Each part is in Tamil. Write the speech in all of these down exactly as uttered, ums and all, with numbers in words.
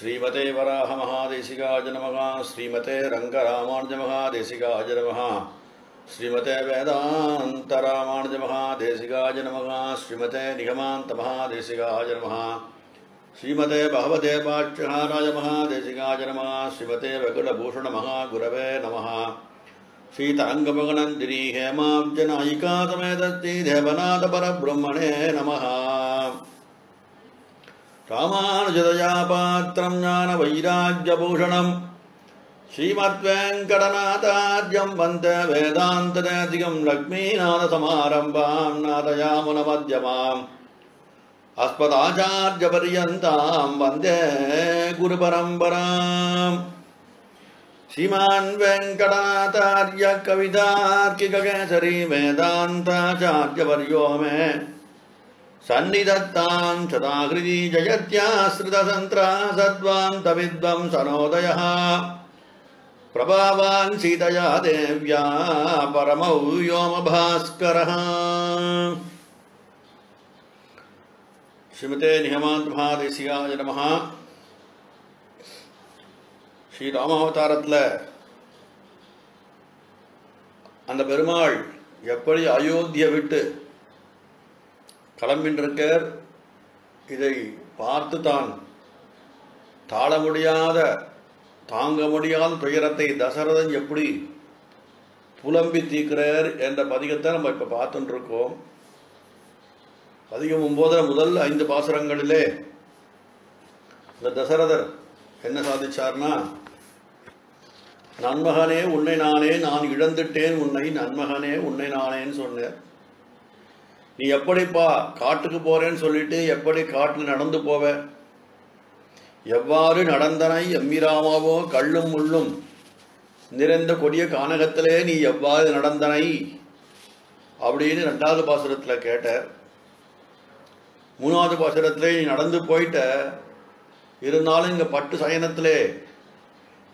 श्रीमते वराह महादेशिकाज नमः। श्रीमते रंगरामानुज महादेशिकाज नमः। श्रीमते वेदांत रामानुज महादेशिकाज नमः। श्रीमते निगमांत महादेशिकाज नमः। श्रीमते भगवते पार्श्वहाराज महादेशिकाज नमः। श्रीमते वकुलभूषण महागुरवे नमः। श्रीतरंगमगनंदिनी हेमाब्जनायिका समेतस्ति देवनाथ परब्रह्मणे नमः। रामानुजदयापात्रं ज्ञानवैराग्यभूषणं श्रीमद्वेङ्कटनाथार्यं वन्दे वेदान्तनैतिकं लक्ष्मीनाथसमारम्भां नाथयामुनमध्यमाम् अस्मदाचार्यपर्यन्तां वन्दे गुरुपरम्पराम्। श्रीमान् वेङ्कटनाथार्य कवितार्किककेसरी वेदान्ताचार्यवर्यो मे सन्निधत्तां सदाकृति जयत्याश्रितसन्त्रासद्वां तविद्वं सनोदयः। प्रभावान् सीतया देव्या परमौ व्योमभास्करः। श्रीमते निगमान्त महादेशिकाय नमः। श्री रामावतारत्ल अंद पेरुमाल एप्पड़ी अयोध्या विट्टु कलम्बिन्रक्कर् इदै पार्त्तु तान् ताळ मुडियाद तांग मुडियाद तुयरत्तै दशरथन् एप्पडी पुलंबि तीर्क्रार् एன்ற பதிகத்தை நம்ம இப்ப பார்த்துட்டு இருக்கோம்। பதிகம் ஒன்பது முதல் ஐந்து பாசுரங்களிலே இந்த தசரதர் என்ன சாதிச்சார்னா, நன்மகனே உன்னை நானே நான் இழந்துட்டேன், உன்னை நன்மகனே உன்னை நானேன்னு சொன்னார்। நீ எப்படிப்பா காட்டுக்கு போறேன்னு சொல்லிட்டு எப்படி காட்டில் நடந்து போவே, எவ்வாறு நடந்தனை எம்மிராமாவோ கள்ளும் முள்ளும் நிறைந்த கொடிய கானகத்திலே நீ எவ்வாறு நடந்தனை அப்படின்னு ரெண்டாவது பாசுரத்தில் கேட்டார்। மூணாவது பாசுரத்திலே நீ நடந்து போயிட்ட, இருந்தாலும் இங்கே பட்டு சயனத்திலே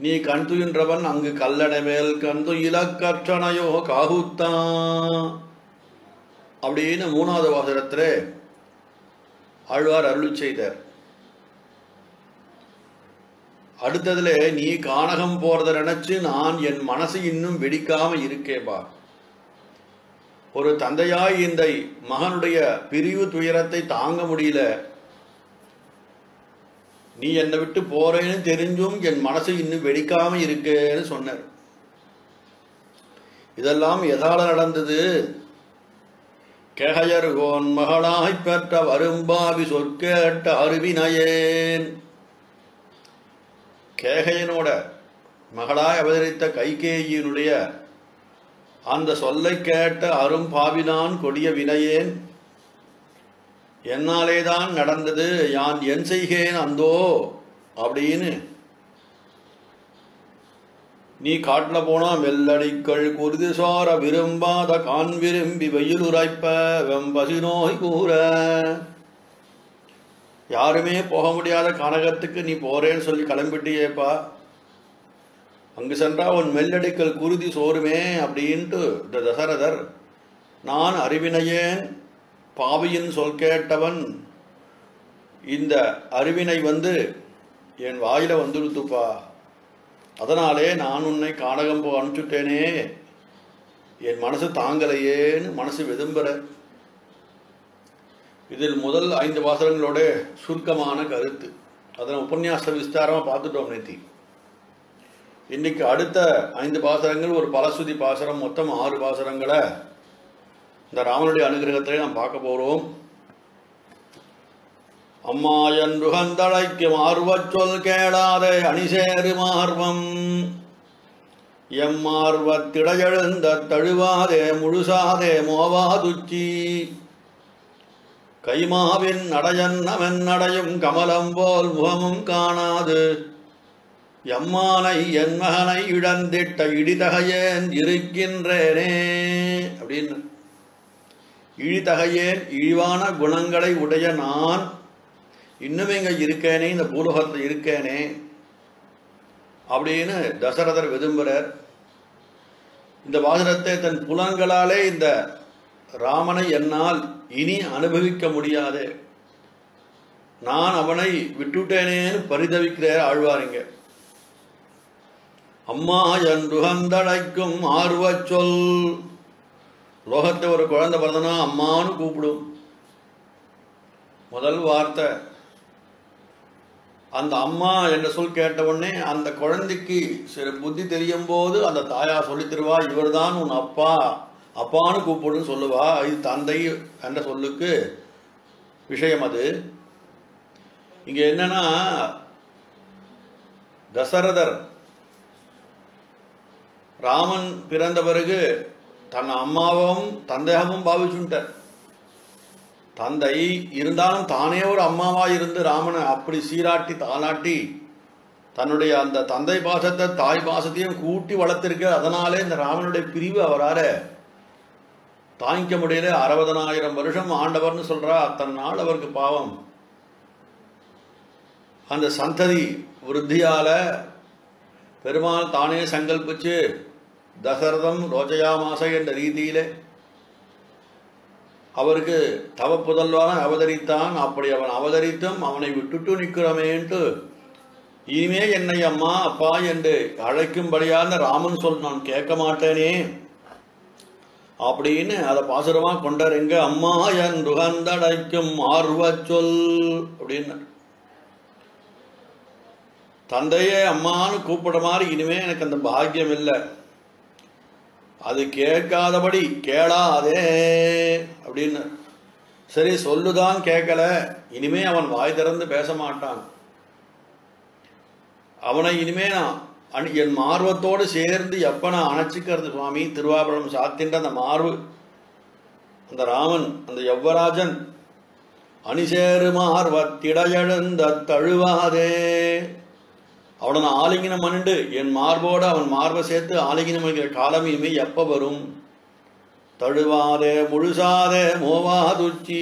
நீ கண் துயின்றவன் அங்கு கல்லட மேல் கண் துயில கற்றனையோ காகுத்தான் அப்படின்னு மூணாவது வாசகத்திலே ஆழ்வார் அருளி செய்தார்। அடுத்ததுல நீ கானகம் போறத நினைச்சு நான் என் மனசு இன்னும் வெடிக்காம இருக்கேபா, ஒரு தந்தையாய் இந்த மகனுடைய பிரிவு துயரத்தை தாங்க முடியல, நீ என்னை விட்டு போறேன்னு தெரிஞ்சும் என் மனசு இன்னும் வெடிக்காம இருக்கேன்னு சொன்னார்। இதெல்லாம் எதால நடந்தது? கேகயர்கோன் மகளாய்ப் பெற்ற வரும்பாவி சொற்கேட்ட அருவினையேன், கேகையனோட மகளாய் அவதரித்த கைகேயினுடைய அந்த சொல்லை கேட்ட அரும்பாவினான் கொடிய வினையேன், என்னாலேதான் நடந்தது, யான் என் செய்கேன் அந்தோ அப்படின்னு நீ காட்டில் போனா மெல்லடிக்கள் குருதி சார விரும்பாத கான் விரும்பி வெயில் உரைப்ப வெம்பசி நோய் கூற, யாருமே போக முடியாத கானகத்துக்கு நீ போறேன்னு சொல்லி கிளம்பிட்டியேப்பா, அங்கு சென்றா உன் மெல்லடிக்கள் குருதி சோறுமே அப்படின்ட்டு இந்த தசரதர் நான் அறிவினையேன் பாவியின் சொல் கேட்டவன், இந்த அறிவினை வந்து என் வாயில வந்துடுத்துப்பா, அதனாலே நான் உன்னை கானகம் போ அனுப்பிச்சுட்டேனே, என் மனசு தாங்கலையேன்னு மனசு விதும்புற। இதில் முதல் ஐந்து வாசகங்களோட சுருக்கமான கருத்து அதனை உபன்யாச விஸ்தாரமாக பார்த்துட்டோம் நேத்தி। இன்னைக்கு அடுத்த ஐந்து பாசரங்கள் ஒரு பலசுதி பாசரம், மொத்தம் ஆறு பாசரங்களை இந்த ராமனுடைய அனுகிரகத்திலே நாம் பார்க்க போகிறோம்। அம்மா என்றுகந்தழைக்கும் ஆர்வச் சொல் கேளாதே அணிசேரு மார்வம், எம் ஆர்வத்திடையெழுந்த தழுவாதே முழுசாதே மோவாதுச்சி, கைமாவின் நடையன்னவன் நடையும் கமலம் போல் முகமும் காணாது, எம்மானை என் மகனை இழந்திட்ட இடிதகையேன் இருக்கின்றேனே அப்படின்னு, இழிதகையேன் இழிவான குணங்களை உடைய நான் இன்னும் இங்கே இருக்கேனே, இந்த பூலோகத்தில் இருக்கேனே அப்படின்னு தசரதர் விரும்புகிறார்। இந்த வாசனத்தை தன் புலன்களாலே இந்த ராமனை என்னால் இனி அனுபவிக்க முடியாது, நான் அவனை விட்டுட்டேனேன்னு பரிதவிக்கிறார் ஆழ்வாரிங்க. அம்மா என்று கந்தழைக்கும் ஆர்வ சொல். லோகத்தில் ஒரு குழந்தை பிறந்தனா அம்மானு கூப்பிடும். முதல் வார்த்தை அந்த அம்மா என்ற சொல் கேட்ட உடனே அந்த குழந்தைக்கு சிறு புத்தி தெரியும் போது அந்த தாயா சொல்லி தருவா, இவர்தான் உன் அப்பா, அப்பான்னு கூப்பிடுன்னு சொல்லுவா. இது தந்தை என்ற சொல்லுக்கு விஷயம். அது இங்கே என்னன்னா, தசரதர் ராமன் பிறந்த பிறகு தன் அம்மாவும் தந்தையாகவும் பாவிச்சுட்டார். தந்தை இருந்தாலும் தானே ஒரு அம்மாவாக இருந்து ராமனை அப்படி சீராட்டி தாளாட்டி தன்னுடைய அந்த தந்தை பாசத்தை தாய் பாசத்தையும் கூட்டி வளர்த்திருக்க. அதனாலே இந்த ராமனுடைய பிரிவு அவரால தாங்கிக்க முடியல. அறுபதனாயிரம் வருஷம் ஆண்டவர்னு சொல்கிறா. தன்னால் அவருக்கு பாவம் அந்த சந்ததி விருத்தியால் பெருமாள் தானே சங்கல்பிச்சு தசரதம் ரோஜயாமாசை என்ற ரீதியிலே அவருக்கு தவ புதல்வான அவதரித்தான். அப்படி அவன் அவதரித்தும் அவனை விட்டுட்டு நிற்கிறமேன்ட்டு இனிமே என்னை அம்மா அப்பா என்று அழைக்கும்படியான ராமன் சொல் நான் கேட்க மாட்டேனே அப்படின்னு அதை பாசுரமாக கொண்டார். எங்க அம்மா என் ருகந்தடைக்கும் ஆர்வ சொல் அப்படின்னு தந்தையே அம்மானு கூப்பிட மாதிரி இனிமே எனக்கு அந்த பாக்கியம் இல்லை. அது கேட்காதபடி கேளாதே அப்படின்னு. சரி சொல்லுதான் கேட்கல, இனிமே அவன் வாய் திறந்து பேச மாட்டான். அவனை இனிமே நான் என் மார்வத்தோடு சேர்ந்து எப்போ நான் அணைச்சிக்கிறது சுவாமி திருவாபுரம் சாத்தின்ற அந்த மார்பு அந்த ராமன் அந்த யவ்வராஜன் அணிசேரு மார்வத்திடையழுந்த தழுவாதே. அவனை ஆலிங்கனம் பண்ணிட்டு என் மார்போடு அவன் மார்பை சேர்த்து ஆலிங்கனம் பண்ணிக்கிற காலம் இனிமே எப்போ வரும்? தழுவாதே முழுசாதே மோவாதுச்சி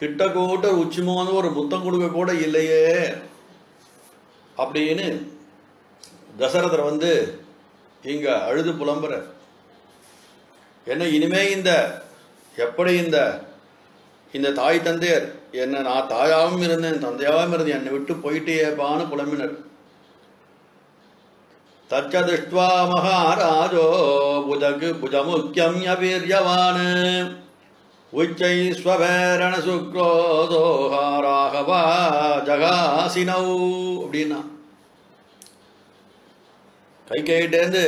கிட்ட கூட்ட உச்சி மோது ஒரு புத்தம் கொடுக்க கூட இல்லையே அப்படின்னு தசரதர் வந்து இங்கே அழுது புலம்புற. என்ன இனிமே இந்த எப்படி இந்த இந்த தாய் தந்தையர் என்ன நான் தாயாகவும் இருந்தேன் தந்தையாகவும் இருந்தேன் என்னை விட்டு போயிட்டேப்பான்னு புலம்பினர். தச்சதிஷ்டுவா மகாராஜோ புஜகு புஜமுக்கியம் அபீர்யவான் உச்சை ஸ்வபேரண சுக்ரோதோஹாராகவா ஜகாசினௌ அப்படின்னா கைகையிட்டேருந்து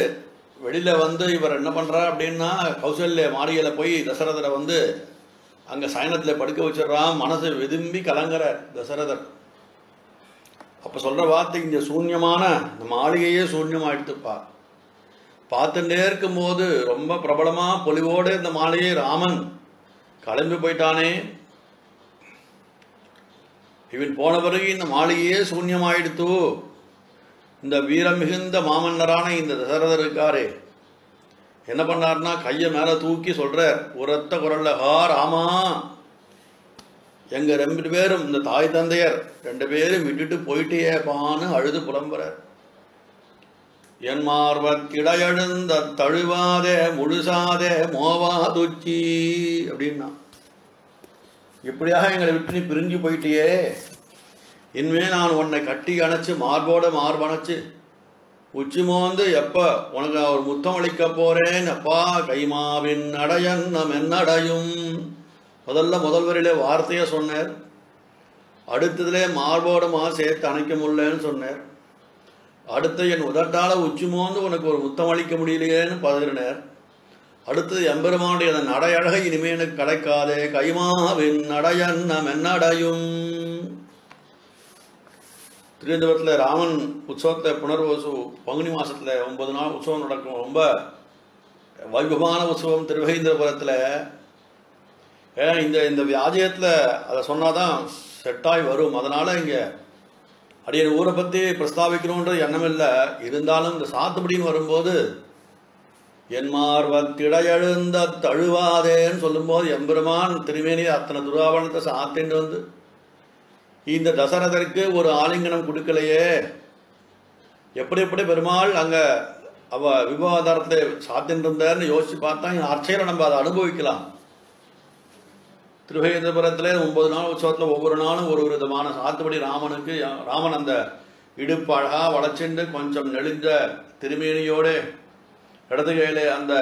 வெளியில் வந்து இவர் என்ன பண்ணுறா அப்படின்னா கௌசல்ய மாளிகையில் போய் தசரதரை வந்து அங்கே சயனத்தில் படுக்க வச்சிடறான். மனசை விரும்பி கலங்குற தசரதர். அப்போ சொல்கிற வார்த்தை இங்கே சூன்யமான இந்த மாளிகையே சூன்யமாக எடுத்துப்பா. பார்த்துட்டே இருக்கும்போது ரொம்ப பிரபலமாக பொலிவோடு இந்த மாளிகை ராமன் கிளம்பி போயிட்டானே, இவன் போன பிறகு இந்த மாளிகையே சூன்யமாயிடுத்து. இந்த வீரம் மிகுந்த மாமன்னரான இந்த தசரதர் இருக்காரே என்ன பண்ணார்னா கையை மேலே தூக்கி சொல்கிறார் உரத்த குரல்ல, ஹா ராமா எங்கள் ரெண்டு பேரும் இந்த தாய் தந்தையர் ரெண்டு பேரும் விட்டுட்டு போயிட்டேப்பான்னு அழுது புலம்புறார். என் மார்பத்திடையழுந்த தழுவாதே முழுசாதே மோவாதுச்சி அப்படின்னா இப்படியாக எங்களை விட்டு நீ பிரிஞ்சு போயிட்டியே, இனிமே நான் உன்னை கட்டி அணைச்சி மார்போட மார்பணைச்சு உச்சி மோந்து எப்போ உனக்கு ஒரு முத்தம் அளிக்க போகிறேன் அப்பா கைமாவின் அடையன் நம் என்னடையும். முதல்ல முதல்வரிலே வார்த்தையை சொன்னார், அடுத்ததிலே மார்போடமா சேர்த்து அணைக்க முடியலன்னு சொன்னார், அடுத்த என் உதட்டால் உச்சி மோந்து உனக்கு ஒரு முத்தம் அளிக்க முடியலையேன்னு பதறினார், அடுத்தது எம்பெருமானுடைய அந்த நடையழகை இனிமே எனக்கு கிடைக்காதே கைமாவின் அடையன் நம் என்னடையும். திருவனந்தபுரத்தில் ராமன் உற்சவத்தை புனர்வசு பங்குனி மாதத்தில் ஒன்பது நாள் உற்சவம் நடக்கும். ரொம்ப வைபவமான உற்சவம் திருவஹேந்திரபுரத்தில். ஏன்னா இந்த இந்த வியாஜயத்தில் அதை சொன்னால் தான் செட்டாகி வரும். அதனால் இங்கே அடியன் ஊரை பற்றி பிரஸ்தாபிக்கணுன்றது எண்ணம் இல்லை. இருந்தாலும் இந்த சாத்துப்படின்னு வரும்போது என் மார்பத்திடையழுந்த தழுவாதேன்னு சொல்லும்போது எம்பெருமான் திருமேனி அத்தனை துராபரணத்தை சாத்தின்னு வந்து இந்த தசரதருக்கு ஒரு ஆலிங்கனம் கொடுக்கலையே, எப்படி எப்படி பெருமாள் அங்கே அவ விவாதாரத்தை சாத்தின்னு இருந்தார்னு யோசிச்சு பார்த்தா என் அர்ச்சையில் நம்ம அதை அனுபவிக்கலாம். திருவேந்திரபுரத்திலே ஒன்பது நாள் உற்சவத்துல ஒவ்வொரு நாளும் ஒரு விதமான சாத்துபடி ராமனுக்கு ராமன் அந்த இடுப்பு அழகா வளைச்சிண்டு கொஞ்சம் நெளிஞ்ச திருமேனியோடு இடது கையிலே அந்த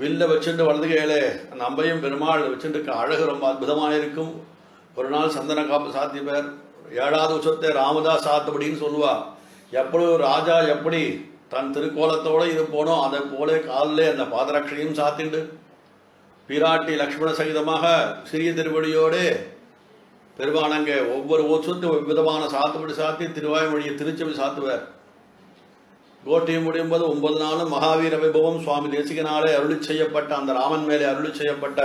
வில்ல வச்சுட்டு வலது கையிலே அந்த அம்பையும் பெருமாள் வச்சுட்டு அழகு ரொம்ப அற்புதமாக இருக்கும். ஒரு நாள் சந்தன காப்பு சாத்திய பேர் ஏழாவது உச்சத்தை ராமதாஸ் சாத்துபடின்னு சொல்லுவா. எப்படி ராஜா எப்படி தன் திருக்கோலத்தோடு இது போனோம் அதை போலே காலிலே அந்த பாதரட்சையும் சாத்திண்டு பீராட்டி லக்ஷ்மண சகிதமாக சிறிய திருவடியோடு பெருமானங்க ஒவ்வொரு ஊச்சத்து ஒரு விதமான சாத்துபடி சாத்தி திருவாய்மொழியை திருச்சபை சாத்துவார். கோட்டையை முடியும் போது ஒன்பது நாளும் மகாவீர வைபவம் சுவாமி தேசிகனாலே அருளி செய்யப்பட்ட அந்த ராமன் மேலே அருளி செய்யப்பட்ட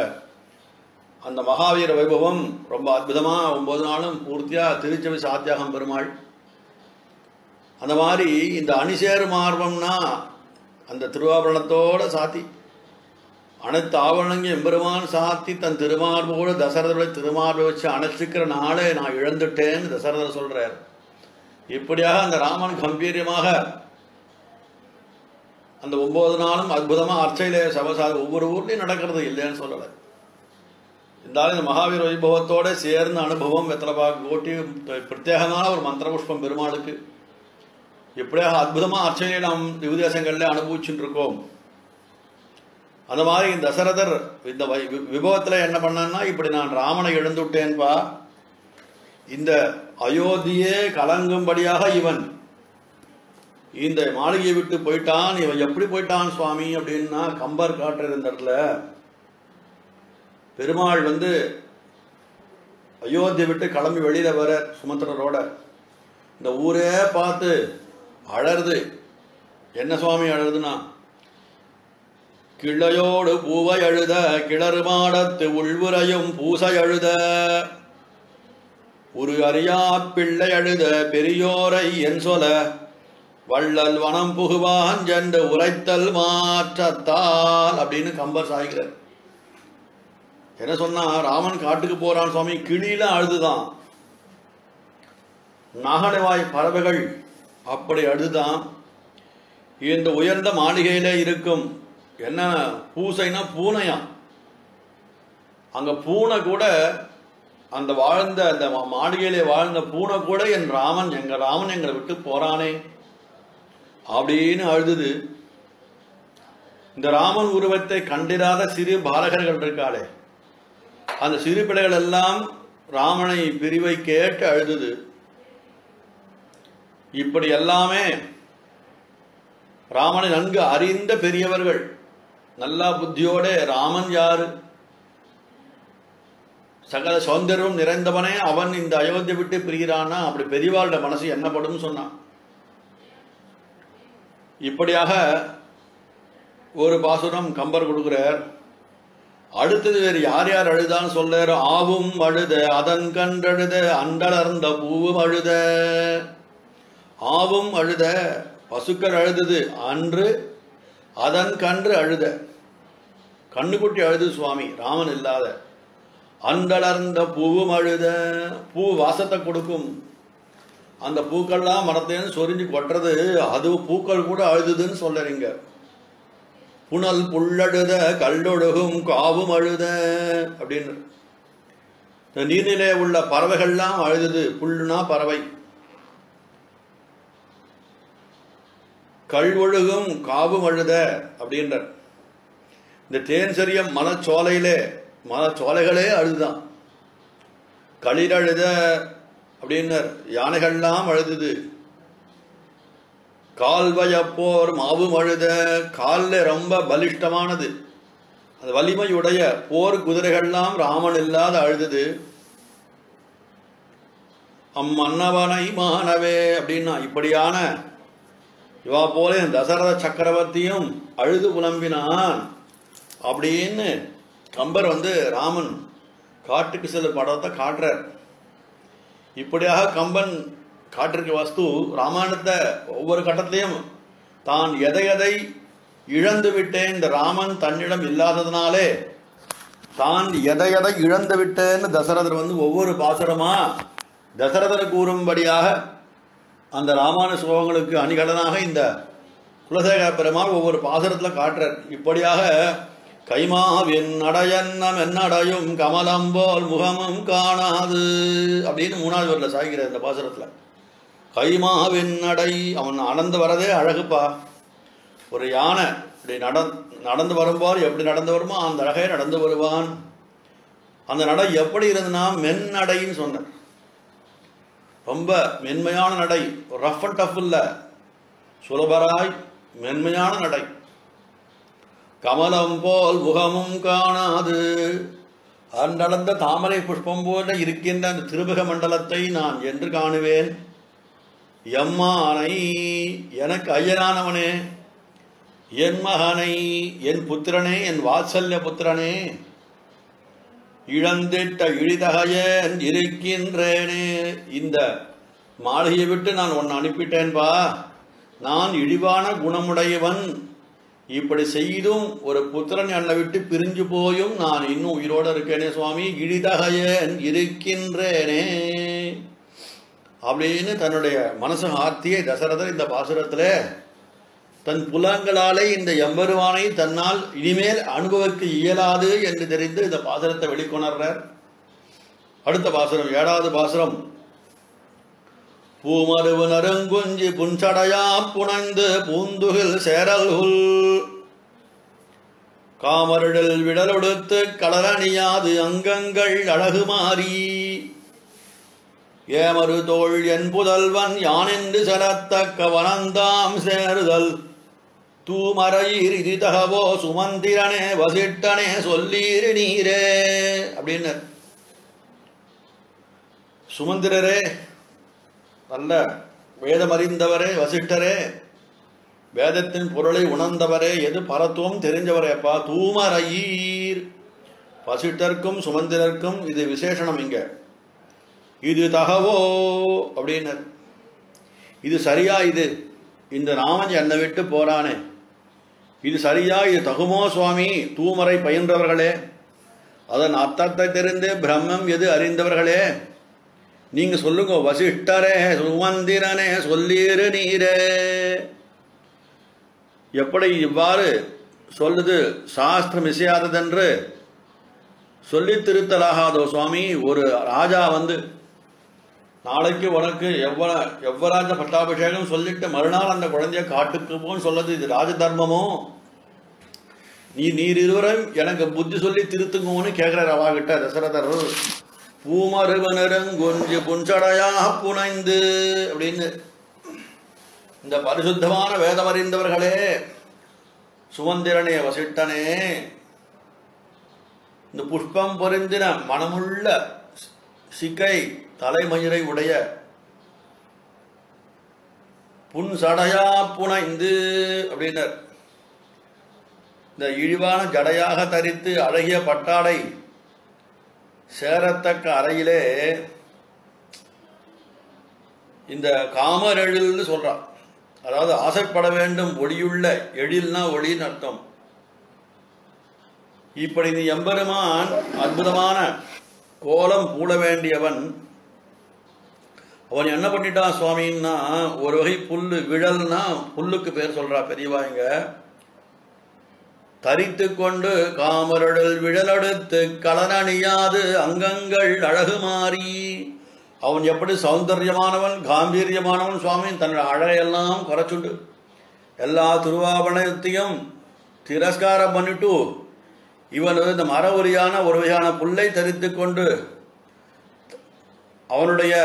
அந்த மகாவீர வைபவம் ரொம்ப அற்புதமாக ஒன்பது நாளும் பூர்த்தியாக திருச்சபை சாத்தியாகம் பெருமாள். அந்த மாதிரி இந்த அணிசேர் மார்பம்னா அந்த திருவாபரணத்தோட சாத்தி அனைத்து ஆவணங்கள் எம்பெருமான் சாத்தி தன் திருமார்போடு தசரதோட திருமார்பை வச்சு அணைச்சிக்கிற நாளே நான் இழந்துட்டேன்னு தசரதர் சொல்கிறார். இப்படியாக அந்த ராமன் கம்பீரியமாக அந்த ஒன்பது நாளும் அற்புதமாக அர்ச்சையிலே சபசாதி ஒவ்வொரு ஊர்லேயும் நடக்கிறது இல்லைன்னு சொல்லலை. இருந்தாலும் இந்த மகாவீர வைபவத்தோடு சேர்ந்த அனுபவம் வெத்தலைப்பா கோட்டி பிரத்யேகமான ஒரு மந்திரபுஷ்பம் பெருமாளுக்கு. எப்படியாக அற்புதமாக அர்ச்சனையை நாம் திவ்தேசங்களில் அனுபவிச்சுட்டு இருக்கோம். அந்த மாதிரி இந்த தசரதர் இந்த விபவத்தில் என்ன பண்ணான்னா இப்படி நான் ராமனை எழுந்துட்டேன்பா, இந்த அயோத்தியே கலங்கும்படியாக இவன் இந்த மாளிகையை விட்டு போயிட்டான், இவன் எப்படி போயிட்டான் சுவாமி அப்படின்னா கம்பர் காட்டுற இந்த இடத்துல பெருமாள் வந்து அயோத்தியை விட்டு கிளம்பி வெளியில வர சுமத்திரரோட இந்த ஊரே பார்த்து அழறது. என்ன சுவாமி அழறதுன்னா கிளையோடு பூவை அழுத கிளறு மாடத்து உள்வுரையும் பூசை அழுத ஒரு அறியா பிள்ளை அழுத பெரியோரை என் சொல வள்ளல் வனம் புகுவான் என்று உரைத்தல் மாற்றத்தால் அப்படின்னு கம்பர் சாய்கிறார். என்ன சொன்னா ராமன் காட்டுக்கு போறான் சுவாமி, கிளியில அழுதுதான், நாகனவாய் பறவைகள் அப்படி அழுதுதான், இந்த உயர்ந்த மாளிகையிலே இருக்கும் என்ன பூசைனா பூனையா, அங்க பூனை கூட அந்த வாழ்ந்த அந்த மாளிகையிலே வாழ்ந்த பூனை கூட என் ராமன் எங்க ராமன் எங்களை விட்டு போறானே அப்படின்னு அழுது. இந்த ராமன் உருவத்தை கண்டிராத சிறு பாலகர்கள் இருக்காளே அந்த சிறு பிள்ளைகள் எல்லாம் ராமனை பிரிவை கேட்டு அழுது. இப்படி எல்லாமே ராமனை நன்கு அறிந்த பெரியவர்கள் நல்லா புத்தியோட ராமன் யாரு சகல சௌந்தர்யம் நிறைந்தவனே அவன் இந்த அயோத்தியை விட்டு பிரிகிறான்னா அப்படி பெரியவாளோட மனசு என்னப்படும் சொன்னான். இப்படியாக ஒரு பாசுரம் கம்பர் கொடுக்கிறார். அடுத்தது வேறு யார் யார் அழுதான்னு சொல்றாரு. ஆவும் அழுத அதன் கண்டழுத அண்டலர்ந்த பூவும் அழுத. ஆவும் அழுத பசுக்கள் அழுது அன்று அதன் கன்று அழுத கண்ணுக்குட்டி அழுது சுவாமி ராமன் இல்லாத. அண்டலர்ந்த பூவும் அழுத பூ வாசத்தை கொடுக்கும் அந்த பூக்கள்லாம் மரத்தேன்னு சொரிஞ்சு கொட்டுறது அது பூக்கள் கூட அழுதுன்னு சொல்றீங்க. புனல் புல்லழுத கல்லொழுகும் காவும் அழுத அப்படின்னு இந்த நீரிலே உள்ள பறவைகள்லாம் அழுது. புல்லுனா பறவை, கல் ஒழுகும் காவும் அழுத அப்படின்றார். இந்த தேன் சரியம் மலச்சோலையிலே மலச்சோலைகளே அழுதுதான். களிர் அழுத அப்படின்னர், யானைகள்லாம் அழுது. கால்வயப்போர் மாவும் அழுத, காலில் ரொம்ப பலிஷ்டமானது அந்த வலிமையுடைய போர் குதிரைகள்லாம் ராமன் இல்லாத அழுது. அம் அன்னவனை மாணவே அப்படின்னா இப்படியான இவா போல தசரத சக்கரவர்த்தியும் அழுது புலம்பினான் அப்படின்னு கம்பர் வந்து ராமன் காட்டுக்கு செல்லும் படத்தை காட்டுறார். இப்படியாக கம்பன் காட்டிற்கு வஸ்து ராமாயணத்தை ஒவ்வொரு கட்டத்திலையும் தான் எதை எதை இழந்து விட்டேன் இந்த ராமன் தன்னிடம் இல்லாததுனாலே தான் எதை எதை இழந்து விட்டேன்னு தசரதர் வந்து ஒவ்வொரு பாசுரமா தசரதர் கூறும்படியாக அந்த ராமாயண ஸ்லோகங்களுக்கு அணிகலனாக இந்த குலசேகர பெருமாள் ஒவ்வொரு பாசுரத்தில் காட்டுறார். இப்படியாக கைமாவின் நடயன்னம் என்னடையும் கமலம் போல் முகமும் காணாது அப்படின்னு மூணாவது வரல சாய்கிறார் இந்த பாசுரத்தில். கைமாவின் நடை, அவன் நடந்து வரதே அழகுப்பா. ஒரு யானை இப்படி நட நடந்து வரும்போது எப்படி நடந்து வருமோ அந்த அழகை நடந்து வருவான். அந்த நடை எப்படி இருந்ததுன்னா மென்னடைன்னு சொன்னார். ரொம்ப மென்மையான நடை, ரஃப் அண்ட் டஃப் இல்லை, சுலபராய் மென்மையான நடை. கமலம் போல் முகமும் காணாது, அன்றளந்த தாமரை புஷ்பம் போல இருக்கின்ற அந்த திருமுக மண்டலத்தை நான் என்று காணுவேன். எம்மானை எனக்கு ஐயனானவனே, என் மகனை, என் புத்திரனே, என் வாத்சல்ய புத்திரனே, இழந்திட்ட இழிதகையன் இருக்கின்றேனே, இந்த மாளிகையை விட்டு நான் உன்னை அனுப்பிட்டேன்பா, நான் இழிவான குணமுடையவன், இப்படி செய்தும் ஒரு புத்திரன் என்னை விட்டு பிரிஞ்சு போயும் நான் இன்னும் உயிரோடு இருக்கேனே சுவாமி, இழிதகையன் இருக்கின்றேனே அப்படின்னு தன்னுடைய மனசு ஆர்த்தியை தசரதர் இந்த பாசுரத்தில் தன் புலங்களாலே இந்த எம்பெருவானை தன்னால் இனிமேல் அனுபவிக்க இயலாது என்று தெரிந்து இந்த பாசுரத்தை வெளிக்கொணர்றார். அடுத்த பாசுரம், ஏழாவது பாசுரம். பூமருவு நறுங்குஞ்சி புன்சடையா புனைந்து பூந்துகில் சேரல்குள் காமருடல் விடலொடுத்து கடலணியாது அங்கங்கள் அழகு மாறி ஏமரு தோள் என் புதல்வன் யானென்று செலத்தக்க வனந்தாம் சேருதல் தூமரையீர் இதிதகவோ சுமந்திரனே வசிட்டனே சொல்லீர் நீரே அப்படின்னு. சுமந்திரரே, நல்ல வேதமறிந்தவரே, வசிட்டரே, வேதத்தின் பொருளை உணர்ந்தவரே, எது பரத்துவம் தெரிஞ்சவரேப்பா. தூமரையீர், வசிட்டருக்கும் சுமந்திரருக்கும் இது விசேஷணம். இங்கே இது தகவோ அப்படின்னு, இது சரியா, இது இந்த ராமன் என்னை விட்டு போறானே இது சரியா, இது தகுமோ சுவாமி, தூமரை பயின்றவர்களே, அதன் அர்த்தத்தை தெரிந்து பிரம்மம் எது அறிந்தவர்களே, நீங்க சொல்லுங்க வசிஷ்டரே சுமந்திரனே சொல்லீரு நீரே. எப்படி இவ்வாறு சொல்லுது சாஸ்திரம் இசையாததென்று சொல்லி திருத்தலாகாதோ சுவாமி. ஒரு ராஜா வந்து நாளைக்கு உனக்கு எவ்வள எவ்வராஜ பட்டாபிஷேகம் சொல்லிட்டு மறுநாள் அந்த குழந்தைய காட்டுக்கு போன்னு சொல்லது இது ராஜ தர்மமோ? நீ நீர் இருவரும் எனக்கு புத்தி சொல்லி திருத்துங்கன்னு கேட்குறாரு அவாகிட்ட தசரதர். பூமருவனரும் கொஞ்சு புஞ்சடையாக புனைந்து அப்படின்னு, இந்த பரிசுத்தமான வேதமறிந்தவர்களே, சுமந்திரனே வசிட்டனே, இந்த புஷ்பம் பொருந்தின மனமுள்ள சிக்கை தலைமயிரை உடைய புன் சடையா புனைந்து அப்படின்னர், இந்த இழிவான ஜடையாக தரித்து அழகிய பட்டாடை சேரத்தக்க அறையிலே இந்த காமர் எழில்னு சொல்றான். அதாவது ஆசைப்பட வேண்டும் ஒளியுள்ள எழில்னா ஒளின்னு அர்த்தம். இப்படி நீ எம்பெருமான் அற்புதமான கோலம் பூட வேண்டியவன், அவன் என்ன பண்ணிட்டான் சுவாமின்னா ஒரு வகை புல்லு, விழல்னா புல்லுக்கு பேர் சொல்றா பெரியவா இங்க, தரித்து கொண்டு காமருடல் விழலடுத்து கலனணியாது அங்கங்கள் அழகு மாறி, அவன் எப்படி சௌந்தர்யமானவன் காம்பீரியமானவன் சுவாமி, தன்னுடைய அழகையெல்லாம் குறைச்சுண்டு எல்லா திருவாபணத்தையும் திரஸ்காரம் பண்ணிட்டு இவன் இந்த மர உரியான ஒரு வகையான புல்லை தரித்து கொண்டு அவனுடைய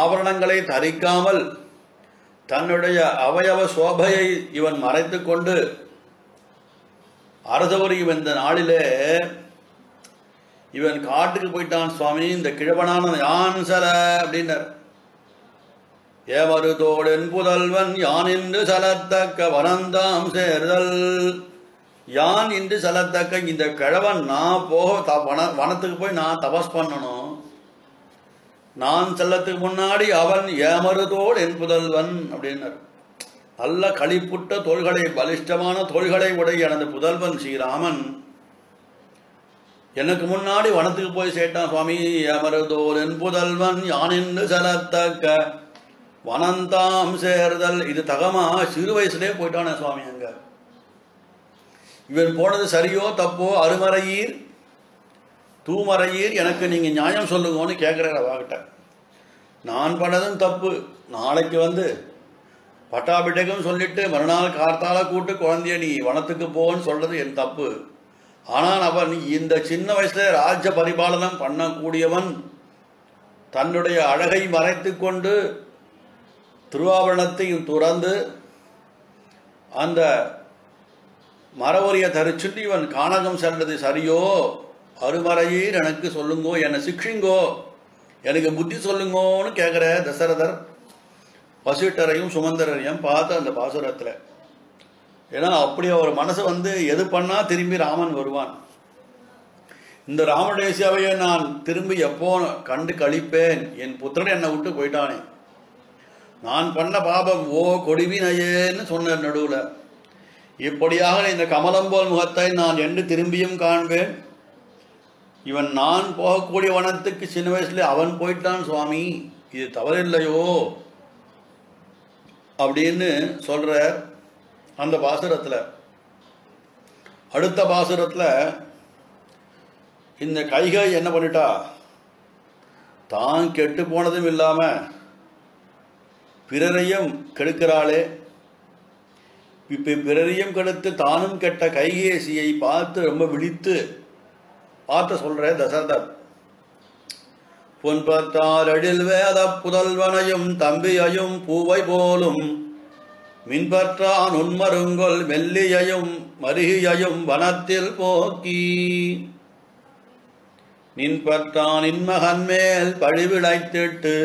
ஆவரணங்களை தரிக்காமல் தன்னுடைய அவயவ சோபையை இவன் மறைத்து கொண்டு அரசவரியும் இந்த நாளிலே இவன் காட்டுக்கு போயிட்டான் சுவாமி. இந்த கிழவனான யான் சல அப்படின்னர், ஏவருதோடு என் புதல்வன் யான் என்று சலத்தக்க வனந்தாம் சேருதல், யான் என்று சலத்தக்க இந்த கிழவன் நான் போக த வன வனத்துக்கு போய் நான் தபஸ் பண்ணணும், நான் செல்லத்துக்கு முன்னாடி அவன் ஏமருதோடு என் புதல்வன் அப்படின்னார். நல்ல களிப்புட்ட தோள்களை, பலிஷ்டமான தோள்களை உடைய எனது புதல்வன் ஸ்ரீராமன் எனக்கு முன்னாடி வனத்துக்கு போய் சேட்டான் சுவாமி. ஏமருதோர் என் புதல்வன் யானின்னு செலத்தக்க வனந்தாம் சேர்தல், இது தகமா சிறு வயசுலேயே போயிட்டானே சுவாமி. அங்க இவன் போனது சரியோ தப்போ அருமறையீர் தூமறையீர் எனக்கு நீங்கள் நியாயம் சொல்லுங்கன்னு கேட்குறாரு. அவங்கிட்ட நான் பண்ணதும் தப்பு, நாளைக்கு வந்து பட்டாபிடகம் சொல்லிட்டு மறுநாள் கார்த்தால கூட்டு குழந்தைய நீ வனத்துக்கு போன்னு சொல்கிறது என் தப்பு. ஆனால் அவன் இந்த சின்ன வயசில் ராஜ்ய பரிபாலனம் பண்ணக்கூடியவன் தன்னுடைய அழகை மறைத்து கொண்டு திருவாபரணத்தையும் துறந்து அந்த மரவரியை தரிச்சுட்டு இவன் கானகம் சென்றது சரியோ அருமறையீர் எனக்கு சொல்லுங்கோ, என்னை சிக்ஷிங்கோ, எனக்கு புத்தி சொல்லுங்கோன்னு கேட்குற தசரதர் வசிட்டரையும் சுமந்தரையும் பார்த்து அந்த பாசுரத்தில். ஏன்னா அப்படி அவர் மனசு வந்து எது பண்ணால் திரும்பி ராமன் வருவான். இந்த ராமடேசியாவையே நான் திரும்பி எப்போ கண்டு கழிப்பேன், என் புத்திரன் என்னை விட்டு போயிட்டானே, நான் பண்ண பாபம் ஓ கொடிவி நயேன்னு சொன்ன நடுவில் இப்படியாக இந்த கமலம்போல் முகத்தை நான் என்று திரும்பியும் காண்பேன். இவன் நான் போகக்கூடிய வனத்துக்கு சின்ன வயசுல அவன் போயிட்டான் சுவாமி, இது தவறில்லையோ அப்படின்னு சொல்கிற அந்த பாசுரத்தில். அடுத்த பாசுரத்தில் இந்த கைகை என்ன பண்ணிட்டா, தான் கெட்டு போனதும் இல்லாமல் பிறரையும் கெடுக்கிறாளே, இப்போ பிறரையும் கெடுத்து தானும் கெட்ட கைகேசியை பார்த்து ரொம்ப விழித்து பார்த்து சொல்கிற தசரதர். பொன்பத்தாரடில் வேத புதல்வனையும் தம்பியையும் பூவை போலும் மின்பற்றான் உன்மருங்கொள் மெல்லியையும் மருகியையும் வனத்தில் போக்கி நின்பற்றான் இன்மகன் மேல் பழிவிளைத்திட்டு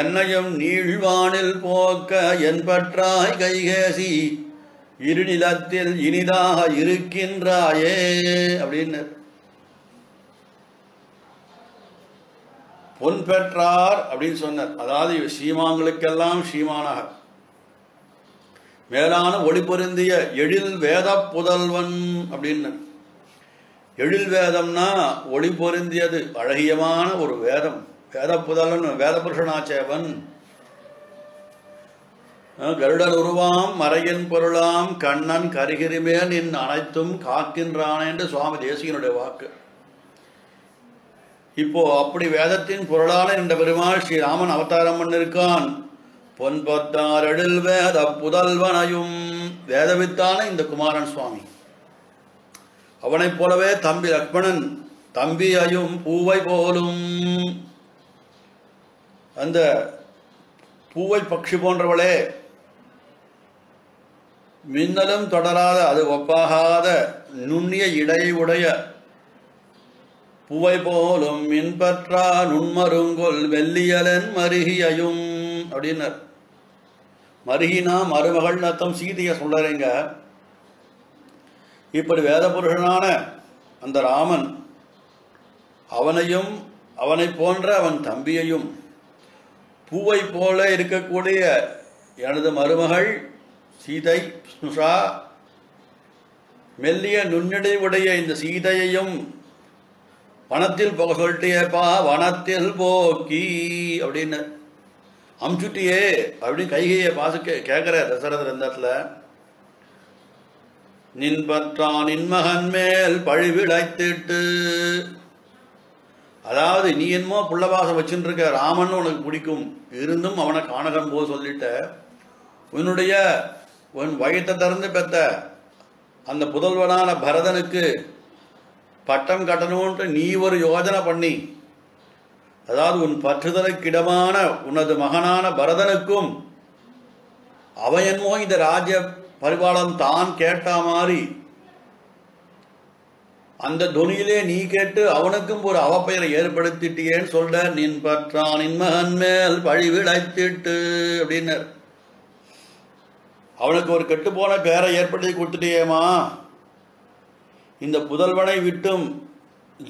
என்னையும் நீழ்வானில் போக்க என் பற்றாய் கைகேசி இருநிலத்தில் இனிதாக இருக்கின்றாயே அப்படின்னு. பொன் பெற்றார் அப்படின்னு சொன்னார், அதாவது ஸ்ரீமான்களுக்கெல்லாம் ஸ்ரீமானாக மேலான ஒளி பொருந்திய எழில் வேத புதல்வன் அப்படின்னு. எழில் வேதம்னா ஒளி பொருந்தியது அழகியமான ஒரு வேதம். வேத புதல்வன் வேத புருஷனாச்சேவன். கருடல் உருவாம் மறையின் பொருளாம் கண்ணன் கருகிருமேல் நின் அனைத்தும் காக்கின்றானே என்று சுவாமி தேசிகனுடைய வாக்கு. இப்போ அப்படி வேதத்தின் பொருளான என்ற பெருமாள் ஸ்ரீராமன் அவதாரம் பண்ணிருக்கான். பொன்பத்தாரடில் வேத புதல்வனையும் வேதவித்தான இந்த குமாரன் சுவாமி அவனைப் போலவே தம்பி லக்ஷ்மணன் தம்பியையும் பூவை போலும் அந்த பூவை பட்சி போன்றவளே மின்னலும் தொடராத அது ஒப்பாகாத நுண்ணிய இடையுடைய பூவை போலும் மின்பற்றா நுண்மருங்கொல் வெள்ளியலன் மருகியையும் அப்படின்னார். மருகினா மருமகள் நத்தம் சீதையை சொல்லுறீங்க. இப்படி வேத புருஷனான அந்த ராமன் அவனையும் அவனை போன்ற அவன் தம்பியையும் பூவை போல இருக்கக்கூடிய எனது மருமகள் சீதை ஸ்னுஷா மெல்லிய நுண்ணிடை உடைய இந்த சீதையையும் வனத்தில் போக சொல்லிட்டேப்பா, வனத்தில் போக்கி அப்படின்னு அமுச்சுட்டியே அப்படின்னு கைகையை பாசு கே கேட்குற தசரதர் இந்த இடத்துல. நின்பற்றான் நின்மகன் மேல் பழிவிளைத்திட்டு, அதாவது நீ என்னமோ புள்ளபாசம் வச்சுட்டு இருக்க, ராமன் உனக்கு பிடிக்கும், இருந்தும் அவனை காணகம் போக சொல்லிட்ட, உன்னுடைய உன் வயிற்றை திறந்து பெற்ற அந்த புதல்வனான பரதனுக்கு பட்டம் கட்டணும்ன்ட்டு நீ ஒரு யோஜனை பண்ணி, அதாவது உன் பற்றுதலுக்கிடமான உனது மகனான பரதனுக்கும் அவன் என்னமோ இந்த ராஜ்ய பரிபாலம் தான் கேட்ட மாதிரி அந்த துணியிலே நீ கேட்டு அவனுக்கும் ஒரு அவப்பெயரை ஏற்படுத்திட்டியேன்னு சொல்ற. நின் பற்றான் இன்மகன் மேல் பழிவிளைத்திட்டு அப்படின்னர், அவனுக்கு ஒரு கெட்டுப்போன பெயரை ஏற்படுத்தி கொடுத்துட்டியேமா, இந்த புதல்வனை விட்டும்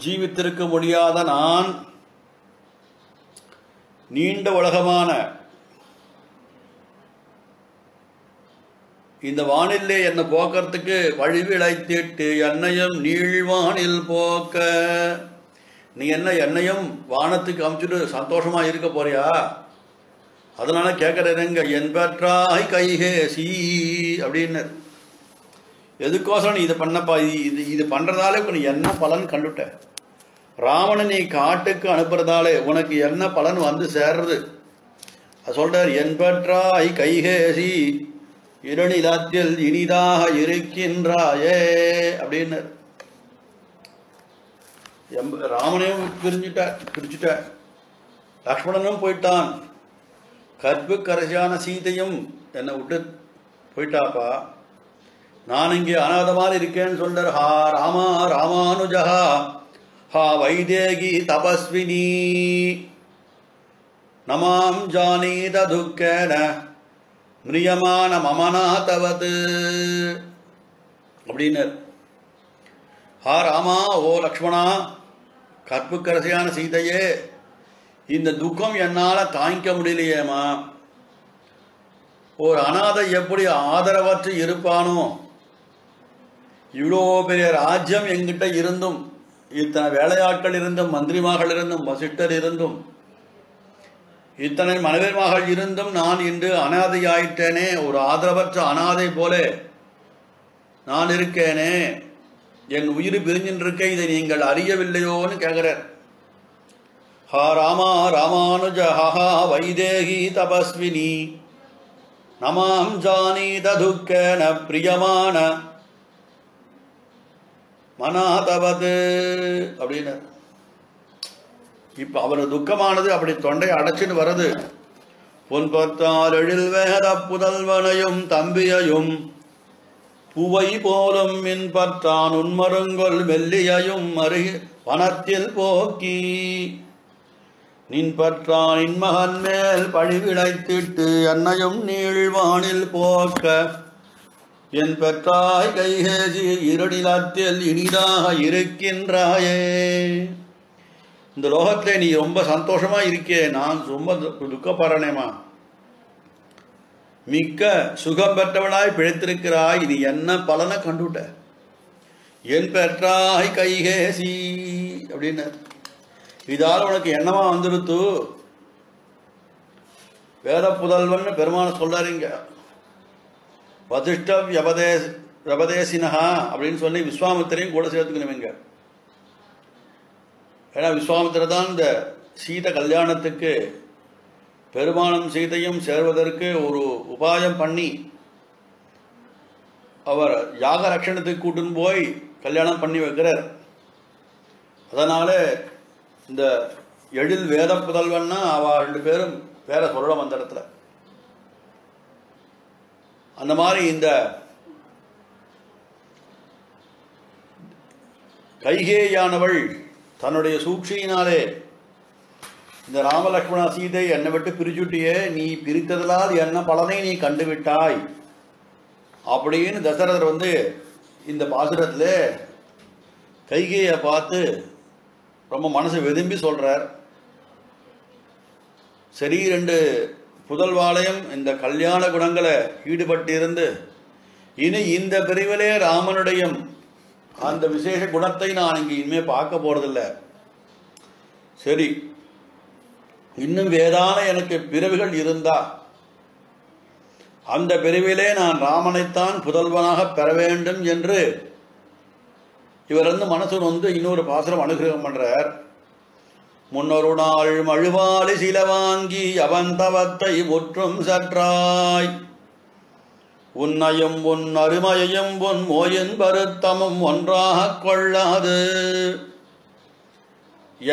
ஜீவித்திருக்க முடியாத நான் நீண்ட உலகமான இந்த வானிலே என்னை போக்குறதுக்கு வழிவிளைத்திட்டு என்னையும் நீழ்வானில் போக்க, நீ என்ன என்னையும் வானத்துக்கு அமுச்சுட்டு சந்தோஷமாக இருக்க போறியா, அதனால கேட்குறேங்க என் பெற்றாய் கைகேசி அப்படின்னு. எதுக்கோசரம் நீ இத பண்ணப்பா இது இது பண்றதால உனக்கு என்ன பலன் கண்டுட்ட ராவணனை காட்டுக்கு அனுப்புறதால உனக்கு என்ன பலன் வந்து சேர்றது அது சொல்றார் என்பற்றாய் கைகேசி இரணிலாத்தில் இனிதாக இருக்கின்றாயே அப்படின ராவணனும் பிரிஞ்சிட்டார் பிரிஞ்சிட்டார் லக்ஷ்மணனும் போய்ட்டான் கற்பு கரசான சீதையும் என்ன விட்டு போய்ட்டாப்பா நான் இங்கே அனாதமாரி இருக்கேன்னு சொல்றார் ஹா ராமா ராமானுஜா ஹா வைதேகி தபஸ்வினி நமாம் ஜானீத துக்கேன மிரியமான மமநாதவது அப்படின்னார் ஹா ராமா ஓ லக்ஷ்மணா கற்புக்கரசியான சீதையே இந்த துக்கம் என்னால் தாங்கிக்க முடியலையேம்மா ஒரு அநாதை எப்படி ஆதரவற்று இருப்பானோ இவ்வளோ பெரிய ராஜ்யம் எங்கிட்ட இருந்தும் இத்தனை வேலையாட்கள் இருந்தும் மந்திரிமார்கள் இருந்தும் வசிட்டர் இருந்தும் இத்தனை மனைவிமார்கள் இருந்தும் நான் இன்று அனாதையாயிட்டேனே ஒரு ஆதரவற்ற அனாதை போல நான் இருக்கேனே என் உயிர் பிரிஞ்சின்றிருக்க இதை நீங்கள் அறியவில்லையோன்னு கேட்கிறார் ஹா ராமா ராமானுஜ ஹஹா வைதேகி தபஸ்வினி நமாம் ஜானீத துக்கேன பிரியமான மனாதவது அப்படின்னு இப்ப அவர் துக்கமானது அப்படி தொண்டை அடைச்சின்னு வருது பொன்பத்தால் எழில் வேத புதல்வனையும் தம்பியையும் பூவை போலும் மின்பற்றான் உன்மருங்கொள் மெல்லியையும் அருகி வனத்தில் போக்கி நின்பற்றான் நின் மகன் மேல் பழிவிளைத்திட்டு என்னையும் நீழ்வானில் போக்க என் பெற்றாய் கைகேசி இருடிலத்தில் இனிதாக இருக்கின்றாயே இந்த லோகத்தில் நீ ரொம்ப சந்தோஷமாக இருக்கே நான் ரொம்ப துக்கப்படுறேனேம்மா மிக்க சுகம் பெற்றவனாய் பிழைத்திருக்கிறாய் நீ என்ன பலனை கண்டுட்ட என் பெற்றாய் கைகேசி அப்படின்னு இதால் உனக்கு என்னமா வந்துடுத்து வேத புதல்வன் பெருமான சொல்றாருங்க வதிஷ்ட வியபதேச வியபதேசினஹா அப்படின்னு சொல்லி விஸ்வாமித்திரையும் கூட சேர்த்துக்கணுமேங்க ஏன்னா விஸ்வாமித்திரர் தான் இந்த சீதை கல்யாணத்துக்கு பெருமானும் சீதையும் சேர்வதற்கு ஒரு உபாயம் பண்ணி அவர் யாக ரட்சணத்துக்கு கூட்டுன்னு போய் கல்யாணம் பண்ணி வைக்கிறார் அதனால் இந்த எழில் வேத புதல்வன்னா அவள் ரெண்டு பேரும் வேற சொல்லலாம் அந்த இடத்துல அந்த மாதிரி இந்த கைகேயானவள் தன்னுடைய சூழ்ச்சியினாலே இந்த ராமலக்ஷ்மண சீதை என்னை விட்டு பிரிச்சுட்டியே நீ பிரித்ததலால் என்ன பலனை நீ கண்டுவிட்டாய் அப்படின்னு தசரதர் வந்து இந்த பாசுரத்தில் கைகேயை பார்த்து ரொம்ப மனசு வெதும்பி சொல்கிறார் சரி ரெண்டு புதல்வாளையும் இந்த கல்யாண குணங்களை ஈடுபட்டு இருந்து இனி இந்த பிரிவிலே ராமனுடைய அந்த விசேஷ குணத்தை நான் இங்கே இனிமேல் பார்க்க போகிறதில்லை சரி இன்னும் வேதான எனக்கு பிறவிகள் இருந்தா அந்த பிரிவிலே நான் ராமனைத்தான் புதல்வனாக பெற வேண்டும் என்று இவர் வந்து மனசு வந்து இன்னொரு பாசுரம் அனுகிரகம் பண்றார் முன்னொரு நாள் மழுவாலி சில வாங்கி அவன் தவத்தை ஒற்றும் சற்றாய் உன்னையும் உன் அருமையையும் உன் மோயின் பருத்தமும் ஒன்றாக கொள்ளாது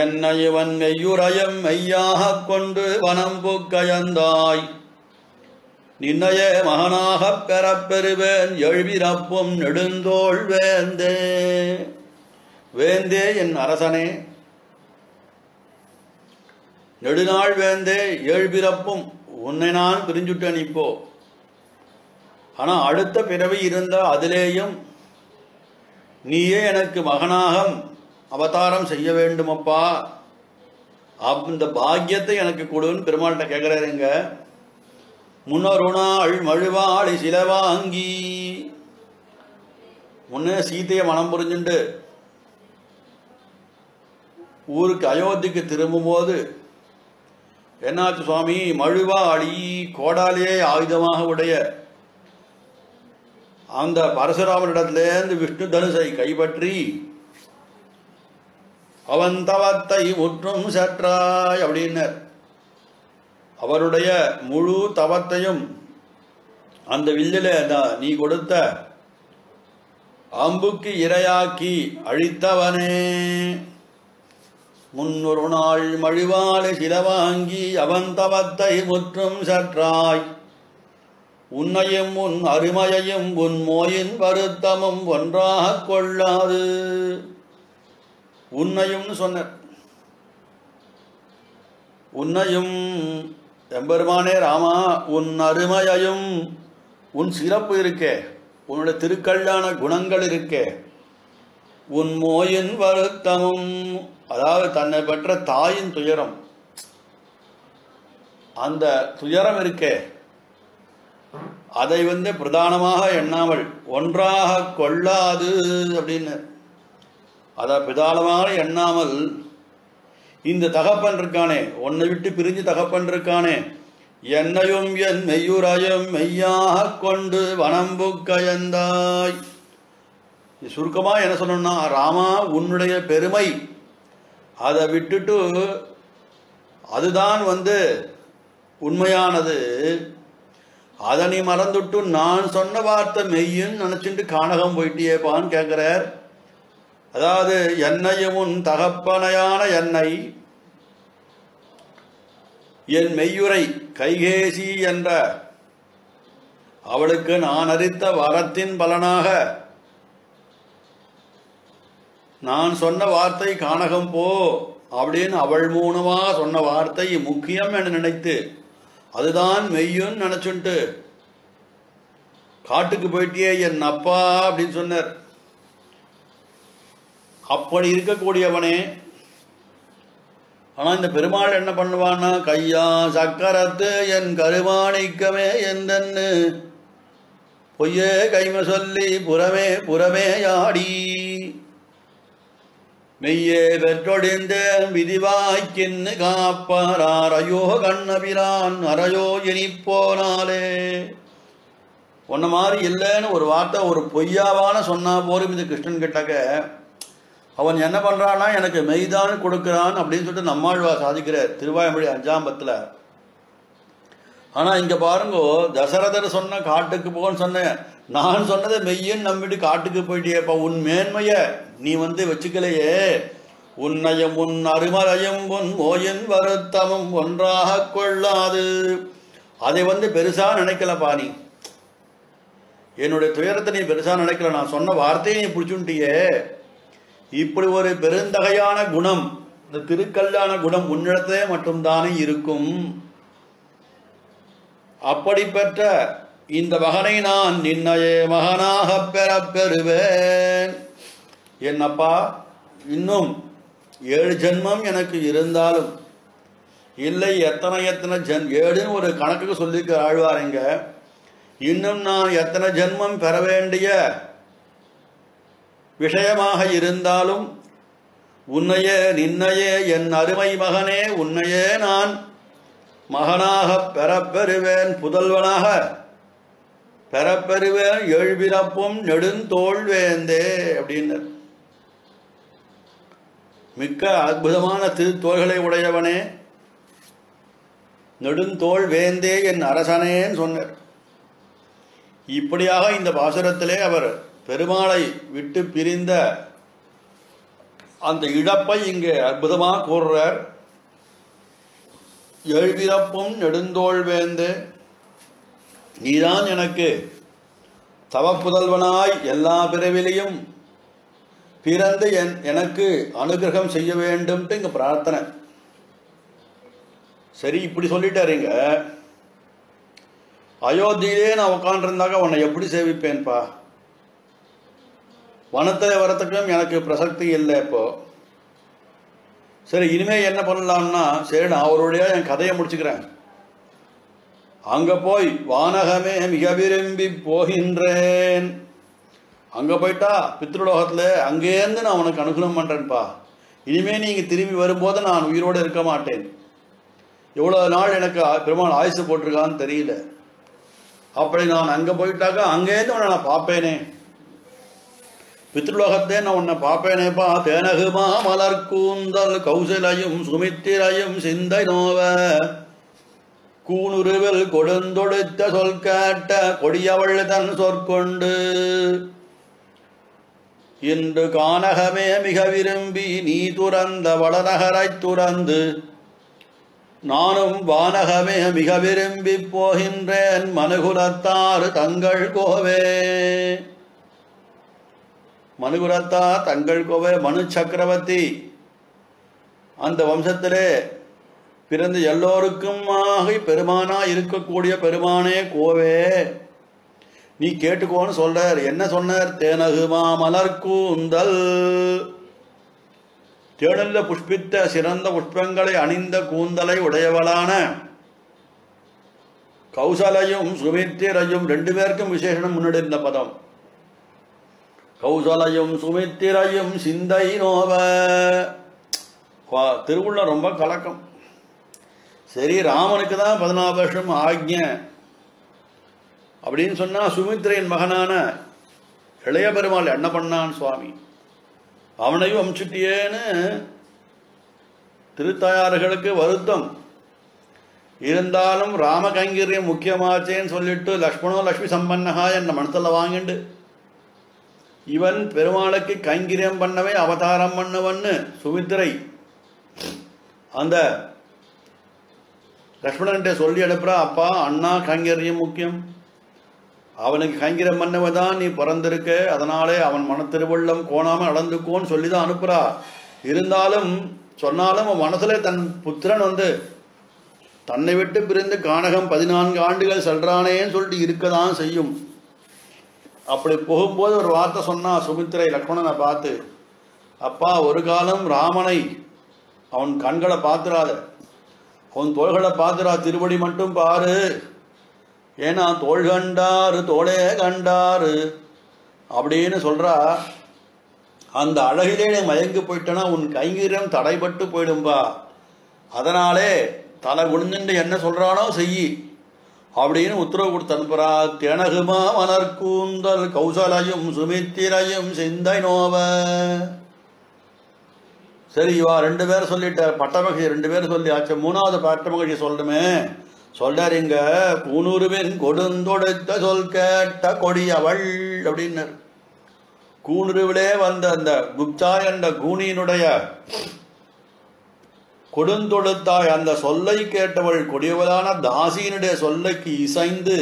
என்னை இவன் மெய்யுரையும் மெய்யாக கொண்டு வனம் புக்கயந்தாய் நின்னைய மகனாகப் பெறப் பெறுவேன் எழுவிறப்பும் நெடுந்தோள் வேந்தே வேந்தே என் அரசனே நெடுநாள் வேந்தே எழுபிறப்பும் உன்னை நான் பிரிஞ்சுட்டேன் இப்போ ஆனால் அடுத்த பிறவி இருந்த அதிலேயும் நீயே எனக்கு மகனாகம் அவதாரம் செய்ய வேண்டுமப்பா அந்த பாக்கியத்தை எனக்கு கொடுன்னு பெருமாள்கிட்ட கேட்குறாருங்க முன்னொரு நாள் மழுவாளி சில வாங்கி முன்னே சீதையை மனம் புரிஞ்சுண்டு ஊருக்கு அயோத்திக்கு திரும்பும்போது என்னாச்சு சுவாமி மழுவாளி கோடாலியே ஆயுதமாக உடைய அந்த பரசுராமனிடத்திலிருந்து விஷ்ணு தனுசை கைப்பற்றி அவன் தவத்தை உற்றும் சற்றாய் அப்படின்னார். அவருடைய முழு தவத்தையும் அந்த வில்லிலே நீ கொடுத்த அம்புக்கு இரையாக்கி அழித்தவனே, முன்னொரு நாள் மழிவாளை சிலவாங்கி அவன் தவத்தை முற்றும் சற்றாய் உன்னையும் உன் அருமையையும் உன் மோயின் வருத்தமும் ஒன்றாக கொள்ளாது. உன்னையும்னு சொன்னார். உன்னையும் எம்பெருமானே ராமா, உன் அருமையையும் உன் சிறப்பு இருக்கே, உன்னுடைய திருக்கல்யாண குணங்கள் இருக்கே, உன் மோயின் வருத்தமும், அதாவது தன்னை பெற்ற தாயின் துயரம், அந்த துயரம் இருக்கே, அதை வந்து பிரதானமாக எண்ணாமல் ஒன்றாக கொள்ளாது அப்படின்னு. அதை பிரதானமாக எண்ணாமல் இந்த தகப்பன் இருக்கானே, உன்னை விட்டு பிரிஞ்சு தகப்பன் இருக்கானே, என்னையும் என் மெய்யுரையும் மெய்யாக கொண்டு வனம்புக்கயந்தாய். சுருக்கமாக என்ன சொல்லணும்னா, ராமா உன்னுடைய பெருமை அதை விட்டுட்டு அதுதான் வந்து உண்மையானது, அதை நீ மறந்துட்டு நான் சொன்ன வார்த்தை மெய்யின்னு நினச்சிட்டு காணகம் போயிட்டியேப்பான்னு கேட்குறார். அதாவது என்னையும் உன் தகப்பனையான என்னை என் மெய்யுரை கைகேசி என்ற அவளுக்கு நான் அளித்த வரத்தின் பலனாக நான் சொன்ன வார்த்தை காணகம் போ அப்படின்னு அவள் மூலமாக சொன்ன வார்த்தை முக்கியம் என்று நினைத்து அதுதான் மெய்யுன்னு நினச்சுன்ட்டு காட்டுக்கு போயிட்டே என் அப்பா அப்படின்னு சொன்னார். அப்படி இருக்கக்கூடியவனே, ஆனால் இந்த பெருமாள் என்ன பண்ணுவான்னா, கையா சக்கரத்து என் கருமாணிக்கமே எந்தன்னு பொய்யே கைமை சொல்லி புறமே புறமே ஆடி மெய்யே பெற்றொடிந்த விதிவாய்க்கின்னு காப்பாரார் ஐயோ கண்ணபிரான் அரையோ இனிப்போனாலே. ஒன்ன மாதிரி இல்லைன்னு ஒரு வார்த்தை ஒரு பொய்யாவான சொன்னா போலும். இது கிருஷ்ணன் கிட்டக்க அவன் என்ன பண்ணுறான்னா, எனக்கு மெய்தான் கொடுக்குறான் அப்படின்னு சொல்லிட்டு நம்மாழ்வா சாதிக்கிறார் திருவாய்மொழி அஞ்சாம் பத்தில். ஆனால் இங்கே பாருங்கோ, தசரதர் சொன்ன காட்டுக்கு போன்னு சொன்னேன், நான் சொன்னதை மெய்யன்னு நம்பிட்டு காட்டுக்கு போயிட்டேப்பா, உன் மேன்மையை நீ வந்து வச்சுக்கலையே, உன்னையும் உன் அருமறையும் உன் ஓயின் வருத்தமும் ஒன்றாக கொள்ளாது, அதை வந்து பெருசாக நினைக்கலப்பா, நீ என்னுடைய துயரத்தை நீ பெருசாக நினைக்கல, நான் சொன்ன வார்த்தையை நீ பிடிச்சுட்டியே, இப்படி ஒரு பெருந்தகையான குணம் இந்த திருக்கல்யாண குணம் உன்னிடத்தே மட்டும்தானே இருக்கும், அப்படிப்பட்ட இந்த மகனை நான் நின்னையே மகனாக பெற பெறுவேன். என்னப்பா இன்னும் ஏழு ஜென்மம் எனக்கு இருந்தாலும் இல்லை, எத்தனை எத்தனை ஜென் ஏழுன்னு ஒரு கணக்குக்கு சொல்லிக்க ஆழ்வாருங்க, இன்னும் நான் எத்தனை ஜென்மம் பெற வேண்டிய விஷயமாக இருந்தாலும் உன்னையே நின்னையே என் அருமை மகனே உன்னையே நான் மகனாக பெற பெறுவேன், புதல்வனாக பெறப்பெறுவேன், எழுபிறப்பும் நெடுந்தோல்வேந்தே அப்படின்னர். மிக்க அற்புதமான திருத்தோள்களை உடையவனே, நெடுந்தோல் வேந்தே என் அரசனேன்னு சொன்னார். இப்படியாக இந்த பாசுரத்திலே அவர் பெருமாளை விட்டு பிரிந்த அந்த இழப்பை இங்கே அற்புதமாக கூறுறார். எழுபிறப்பும் நெடுந்தோல் வேந்தே, நீதான் எனக்கு தவப்புதல்வனாய் எல்லா பிறவிலையும் பிறந்து என் எனக்கு அனுகிரகம் செய்ய வேண்டும்ட்டு இங்கே பிரார்த்தனை. சரி, இப்படி சொல்லிட்டாருங்க, அயோத்தியிலே நான் உட்காண்டிருந்தாக்க உன்னை எப்படி சேவிப்பேன்ப்பா, வனத்தில் வரத்துக்கும் எனக்கு பிரசக்தி இல்லை இப்போ, சரி இனிமேல் என்ன பண்ணலாம்னா, சரி நான் அவருடைய என் கதையை முடிச்சுக்கிறேன், அங்கே போய் வானகமே மிக விரும்பி போகின்றேன், அங்கே போயிட்டா பித்ருலோகத்தில் அங்கேருந்து நான் உனக்கு அனுகிரகம் பண்ணுறேன்ப்பா, இனிமேல் நீங்கள் திரும்பி வரும்போது நான் உயிரோடு இருக்க மாட்டேன், எவ்வளோ நாள் எனக்கு பெருமாள் ஆயுசு போட்டிருக்கான்னு தெரியல, அப்படி நான் அங்க போய்ட்டாக்க அங்கே இருந்து உன்னை நான் பாப்பேனே, பித்ருலோகத்தே நான் உன்னை பாப்பேனேப்பா. தேனகுமா மலர் கூந்தல் கௌசலையும் சுமித்திரையும் சிந்தை நோவ கூணுருவில் கொடுந்தொடுத்த சொல் கேட்ட கொடியவள் தன் சொற்கொண்டு இன்று கானகமே மிக விரும்பி நீ துறந்த வடநகரைத் துறந்து நானும் வானகமே மிக விரும்பி போகின்றேன் மனுகுலத்தார் தங்கள் கோவே. மனுகுலத்தார் தங்கள் கோவே மனு சக்கரவர்த்தி அந்த வம்சத்திலே பிறந்த எல்லோருக்குமாக பெருமானாக இருக்கக்கூடிய பெருமானே கோவே நீ கேட்டுக்கோன்னு சொல்றார். என்ன சொன்னார்? தேனகுமா மலர் கூந்தல், தேடல்ல புஷ்பித்த சிறந்த புஷ்பங்களை அணிந்த கூந்தலை உடையவளான கௌசலையும் சுமித்திரையும், ரெண்டு பேருக்கும் விசேஷனம் முன்னாடி இருந்த பதம். கௌசலையும் சுமித்திரையும் சிந்தை நோவ, திருவுள்ள ரொம்ப கலக்கம். சரி, ராமனுக்கு தான் பதினாலு வருஷம் ஆக்ஞ அப்படின்னு சொன்னா சுமித்திரையின் மகனான இளைய பெருமாள் என்ன பண்ணான் சுவாமி? அவனையும் அமிச்சுட்டியேன்னு திருத்தாயார்களுக்கு வருத்தம் இருந்தாலும் ராம கைங்கரியம் முக்கியமாச்சேன்னு சொல்லிட்டு லக்ஷ்மணோ லக்ஷ்மி சம்பன்னகா என்ன மனத்தில் வாங்கிண்டு இவன் பெருமாளுக்கு கைங்கரியம் பண்ணவே அவதாரம் பண்ணவன்னு சுமித்திரை அந்த லக்ஷ்மணன்கிட்ட சொல்லி அனுப்புறா. அப்பா, அண்ணா கைங்கரியம் முக்கியம், அவனுக்கு கைங்கரியம் பண்ணவன் தான் நீ பிறந்திருக்க, அதனாலே அவன் மனத்திருவள்ளம் கோணாமல் நடந்துக்கோன்னு சொல்லி தான் அனுப்புறா. இருந்தாலும் சொன்னாலும் அவன் மனசுல தன் புத்திரன் வந்து தன்னை விட்டு பிரிந்து கானகம் பதினான்கு ஆண்டுகள் செல்றானேன்னு சொல்லிட்டு இருக்கதான் செய்யும். அப்படி போகும்போது ஒரு வார்த்தை சொன்னா சுமித்திரை லக்ஷ்மணனை பார்த்து, அப்பா ஒரு காலம் ராமனை அவன் கண்களை பார்த்துறாத, அவன் தோள்களை பார்த்துறா, திருவடி மட்டும் பாரு. ஏன்னா தோள் கண்டாரு தோளே கண்டாரு அப்படின்னு சொல்றா. அந்த அழகிலே நீ மயங்கி போயிட்டனா உன் கைங்கரியம் தடைபட்டு போயிடும்பா, அதனாலே தலை குடிஞ்சுட்டு என்ன சொல்றானோ செய்யி அப்படின்னு உத்தரவு கொடுத்து அனுப்புறா. தேனகுமா மலர் கூந்தல் கௌசலையும் சுமித்திரையும் சிந்தை நோவ. சரி, இவா ரெண்டு பேர் சொல்லிட்ட, பட்டமகிழ்ச்சி ரெண்டு பேர் சொல்லி ஆச்சு, மூணாவது பட்டமகிழ்ச்சி சொல்லணுமே. சொல்றாரு, இங்க கூனூருவின் கொடுந்தொடுத்த சொல் கேட்ட கொடியவள் அப்படின்னாரு. கூனுருவிலே வந்த அந்த குப்தா என்ற கூனியினுடைய கொடுந்தொடுத்தாய் அந்த சொல்லை கேட்டவள் கொடியவளான தாசியினுடைய சொல்லைக்கு இசைந்து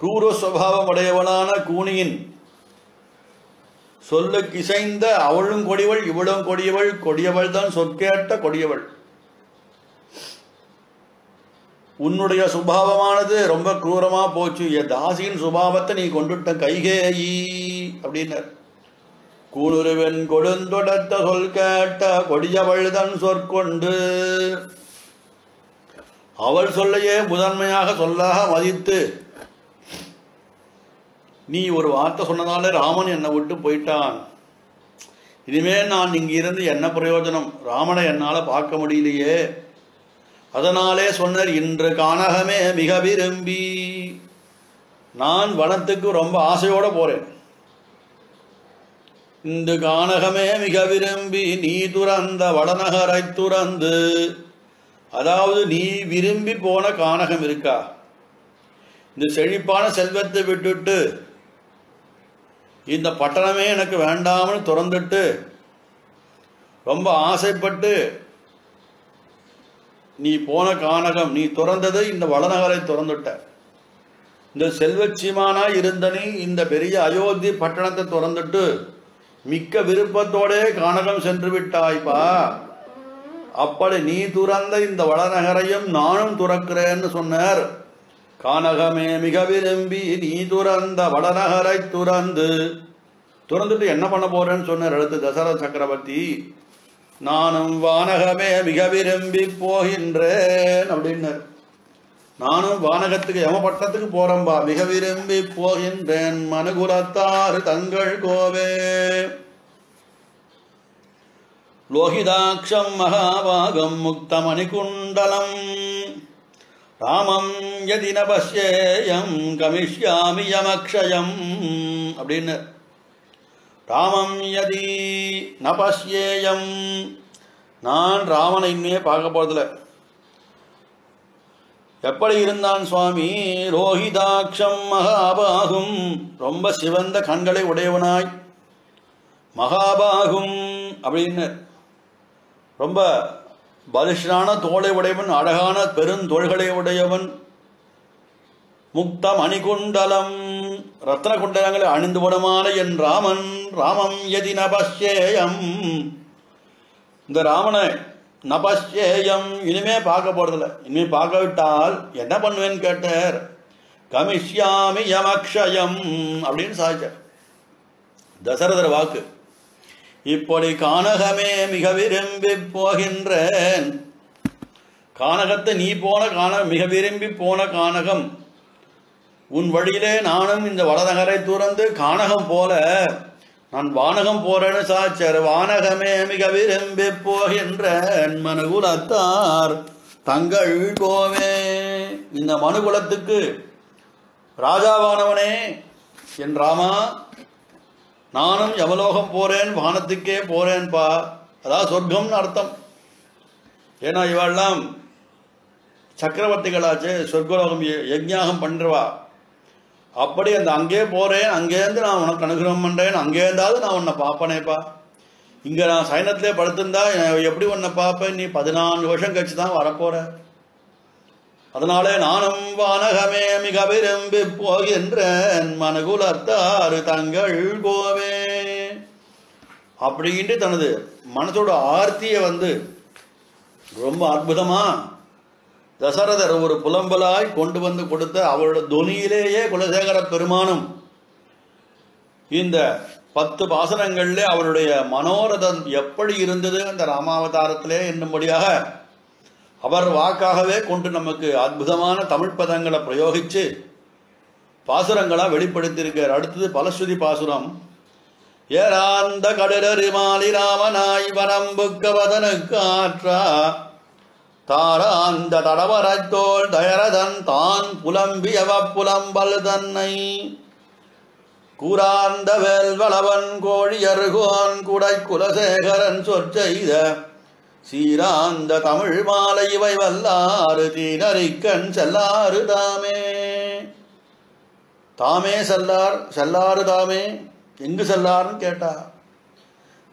குரூர சுபாவம் உடையவளான கூனியின் சொல்லுக்கு இசைந்த அவளும் கொடியவள் இவளும் கொடியவள், கொடியவள் தான் சொற்கேட்ட கொடியவள். உன்னுடைய சுபாவமானது ரொம்ப குரூரமா போச்சு, என் தாசியின் சுபாவத்தை நீ கொண்டுட்ட கைகேயி அப்படின்னார். கூனுருவன் கொடுந்தொடத்த சொல் கேட்ட கொடியவள்தன் சொற்கொண்டு அவள் சொல்லையே முதன்மையாக சொல்லாக மதித்து நீ ஒரு வார்த்தை சொன்னதாலே ராமன் என்னை விட்டு போயிட்டான், இனிமே நான் இங்கிருந்து என்ன பிரயோஜனம், ராமனை என்னால பார்க்க முடியலையே, அதனாலே சொன்னார் இன்று கானகமே மிக விரும்பி நான் வனத்துக்கு ரொம்ப ஆசையோட போறேன், இந்த கானகமே மிக விரும்பி நீ துறந்த வடநகரை துறந்து, அதாவது நீ விரும்பி போன கானகம் இருக்கா இந்த செழிப்பான செல்வத்தை விட்டுட்டு இந்த பட்டணமே எனக்கு வேண்டாமல் துறந்துட்டு ரொம்ப ஆசைப்பட்டு நீ போன கானகம் நீ துறந்தது இந்த வளநகரை துறந்துட்ட, இந்த செல்வச்சீமானா இருந்த நீ இந்த பெரிய அயோத்தி பட்டணத்தை துறந்துட்டு மிக்க விருப்பத்தோட கானகம் சென்று விட்டாய்ப்பா, அப்படி நீ துறந்த இந்த வளநகரையும் நானும் துறக்கிறேன்னு சொன்னார். கானகமே மிக விரும்பி நீ துறந்த வளநகரை துறந்து, துறந்துட்டு என்ன பண்ண போறேன்னு சொன்னார் அடுத்து தசரத சக்கரவர்த்தி. நானும் வானகமே மிக விரும்பி போகின்றேன் அப்படின்னார். நானும் வானகத்துக்கு யமபட்டத்துக்கு போறம்பா, மிக விரும்பி போகின்றேன் மனுகுலத்தார் தங்கள் கோவே. லோகிதாட்சம் மகாபாகம் முக்தமணி குண்டலம் कामं यदि न पश्येयं गमिष्यामि यमक्षयम् அப்படினு ராமம் यदि न பஷ்யேயம் நான் ராவணனை இனிமே பார்க்க போறதில்லை எப்படி இருந்தான் சுவாமி ரோஹிதாட்சம் மகாபாகும் ரொம்ப சிவந்த கண்களை உடையவனாய் மகாபாகும் அப்படினு ரொம்ப பலிஷ்டான தோளை உடையவன் அழகான பெருந்தோள்களை உடையவன் मुक्त मणिकुंडलम रत्न कुंडलங்களை அணிந்து வடமான என் ராமன் ராமம் यदि न பஷ்யேயம் இந்த ராமனை न பஷ்யேயம் இனிமே பார்க்க போறதில்லை இனிமே பார்க்க விட்டால் என்ன பண்ணுவேன் கேட்டார் கமிஷ்யாமி யமக்ஷயம் அப்படினு சாதிச்சார் தசரதர் வாக்கு இப்படி கானகமே மிக விரும்பி போகின்றேன் கானகத்தை நீ போன கானகம் மிக விரும்பி போன கானகம் உன் வழியிலே நானும் இந்த வடநகரை துறந்து கானகம் போல நான் வானகம் போறேன்னு சாச்சர் வானகமே மிக விரும்பி போகின்றேன் மனுகுலத்தார் தங்கள் கோவே இந்த மனுகுலத்துக்கு ராஜாவானவனே என் ராமா நானும் எவலோகம் போறேன் வானத்துக்கே போறேன்பா அதாவது சொர்க்கம்னு அர்த்தம் ஏன்னா இவெல்லாம் சக்கரவர்த்திகளாச்சு சொர்க்கலோகம் யஜ்ஞாகம் பண்ணுறவா அப்படி அந்த அங்கே போகிறேன் அங்கேருந்து நான் உனக்கு அனுகிரகம் பண்ணுறேன் அங்கேருந்தாவது நான் உன்னை பார்ப்பனேப்பா இங்கே நான் சைனத்திலே படுத்திருந்தா எப்படி உன்னை பார்ப்பேன் நீ பதினான்கு வருஷம் கழிச்சு தான் வரப்போகிற அதனாலே நானும் வானகமே மிக விரும்பி போகின்றேன் மனகுலத்தாறு தங்கள் கோவே அப்படின்ட்டு தனது மனதோட ஆர்த்தியை வந்து ரொம்ப அற்புதமாக தசரதர் ஒரு புலம்பலாய் கொண்டு வந்து கொடுத்த அவரோட துணியிலேயே குலசேகர பெருமானும் இந்த பத்து பாசனங்களிலே அவருடைய மனோரதம் எப்படி இருந்தது அந்த ராமாவதாரத்திலே என்னும்படியாக அவர் வாக்காகவே கொண்டு நமக்கு அற்புதமான தமிழ் பதங்களை பிரயோகித்து பாசுரங்களாக வெளிப்படுத்தியிருக்கார் அடுத்தது பலஸ்ருதி பாசுரம் ஏராந்த கடலறி மாலி ராமனாய் வரம்புக்கவதனுக்காற்றா தாராந்த தடவரத்தோள் தயரதன் தான் புலம்பியவ புலம்பல் தன்னை கூராந்த வேல்வளவன் கோழியர்கோன் குடை குலசேகரன் சொற்செய்த சீராந்த தமிழ் மாலை இவை வல்லாறு தீனரிக்கண் செல்லாறு தாமே தாமே செல்லார் செல்லாறு தாமே எங்கு செல்லாருன்னு கேட்டா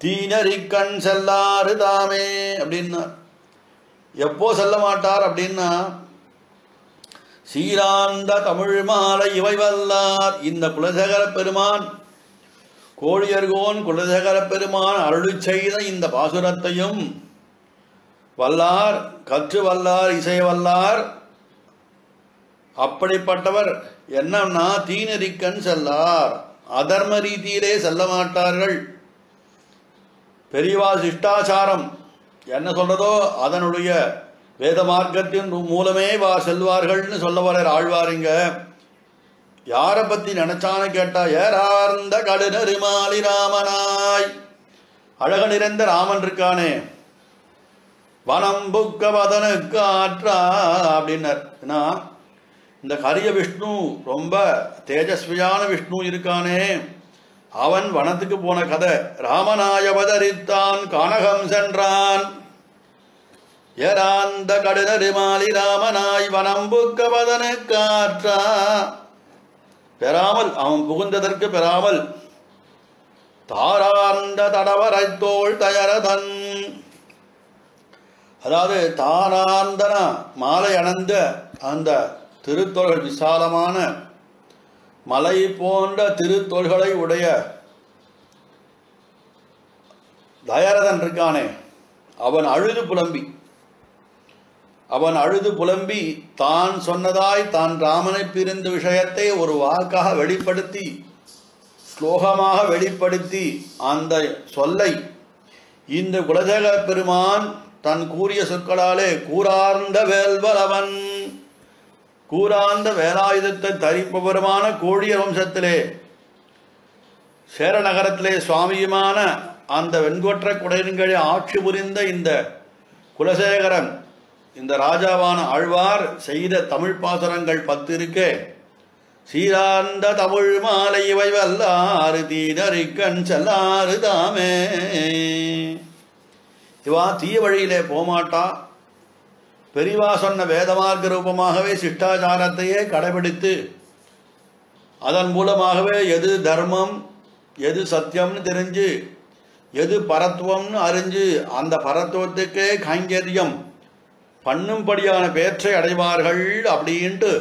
தீனரிக்கண் செல்லாறு தாமே அப்படின்னா எப்போ செல்ல மாட்டார் அப்படின்னா சீராந்த தமிழ் மாலை இவை வல்லார் இந்த குலசேகர பெருமான் கோழியர்கோன் குலசேகர பெருமான் அருளி செய்த இந்த பாசுரத்தையும் வல்லார் கற்று வல்லார் இசை வல்லார் அப்படிப்பட்டவர் என்னன்னா தீனரிக்கன் செல்லார் அதர்ம ரீதியிலே செல்ல மாட்டார்கள் பெரியவா சிஷ்டாச்சாரம் என்ன சொல்றதோ அதனுடைய வேத மார்க்கத்தின் மூலமே வா செல்வார்கள்னு சொல்ல வர ஆழ்வாருங்க யாரை பற்றி நினைச்சான்னு கேட்டா ஏறார்ந்த கடுநெறி மாலி ராமனாய் அழக நிறைந்த ராமன் இருக்கானே வனம் புக்க வதனுக்கு ஆற்றா அப்படின்னார் இந்த கரிய விஷ்ணு ரொம்ப தேஜஸ்வியான விஷ்ணு இருக்கானே அவன் வனத்துக்கு போன கதை ராமனாயவதரித்தான் கானகம் சென்றான் ஏராந்த கடுநெறி மாலி ராமனாய் வனம்புக்க வதனு காற்றா பெறாமல் அவன் புகுந்ததற்கு பெறாமல் தாராந்த தடவரை தோள் தயரதன் அதாவது தாராந்தன மாலை அணந்த அந்த திருத்தோள்கள் விசாலமான மலை போன்ற திருத்தோள்களை உடைய தயரதன் இருக்கானே அவன் அழுது புலம்பி அவன் அழுது புலம்பி தான் சொன்னதாய் தான் ராமனை பிரிந்த விஷயத்தை ஒரு வாக்காக வெளிப்படுத்தி ஸ்லோகமாக வெளிப்படுத்தி அந்த சொல்லை இந்த குலசேகர பெருமான் தன் கூறிய சொற்களாலே கூரார்ந்த வேல்வளவன் கூராந்த வேலாயுதத்தை தரிப்பவருமான கோழியர் வம்சத்திலே சேர நகரத்திலே சுவாமியுமான அந்த வெண்கொற்ற குடையின்களை ஆட்சி புரிந்த இந்த குலசேகரன் இந்த ராஜாவான ஆழ்வார் செய்த தமிழ் பாசுரங்கள் பத்து இருக்கே. சீரார்ந்த தமிழ் மாலை இவை வல்லாறு தீதறிக்கண் செல்லாறு தாமே. இவா தீய வழியிலே போமாட்டா. பெரியவா சொன்ன வேதமார்க்க ரூபமாகவே சிஷ்டாச்சாரத்தையே கடைபிடித்து அதன் மூலமாகவே எது தர்மம் எது சத்தியம்னு தெரிஞ்சு எது பரத்துவம்னு அறிஞ்சு அந்த பரத்துவத்துக்கே காங்கேரியம் பண்ணும்படியான பேற்றை அடைவார்கள் அப்படின்ட்டு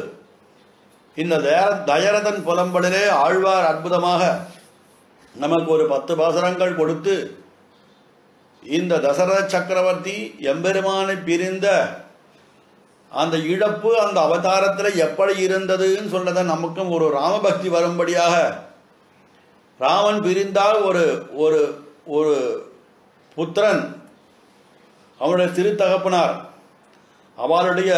இந்த தயரதன் புலம்பலிலே ஆழ்வார் அற்புதமாக நமக்கு ஒரு பத்து பாசுரங்கள் கொடுத்து இந்த தசரத சக்கரவர்த்தி எம்பெருமானை பிரிந்த அந்த இழப்பு அந்த அவதாரத்தில் எப்படி இருந்ததுன்னு சொன்னதை நமக்கும் ஒரு ராமபக்தி வரும்படியாக ராமன் பிரிந்தால் ஒரு ஒரு ஒரு புத்திரன் அவனுடைய சிறு தகப்பனார் அவளுடைய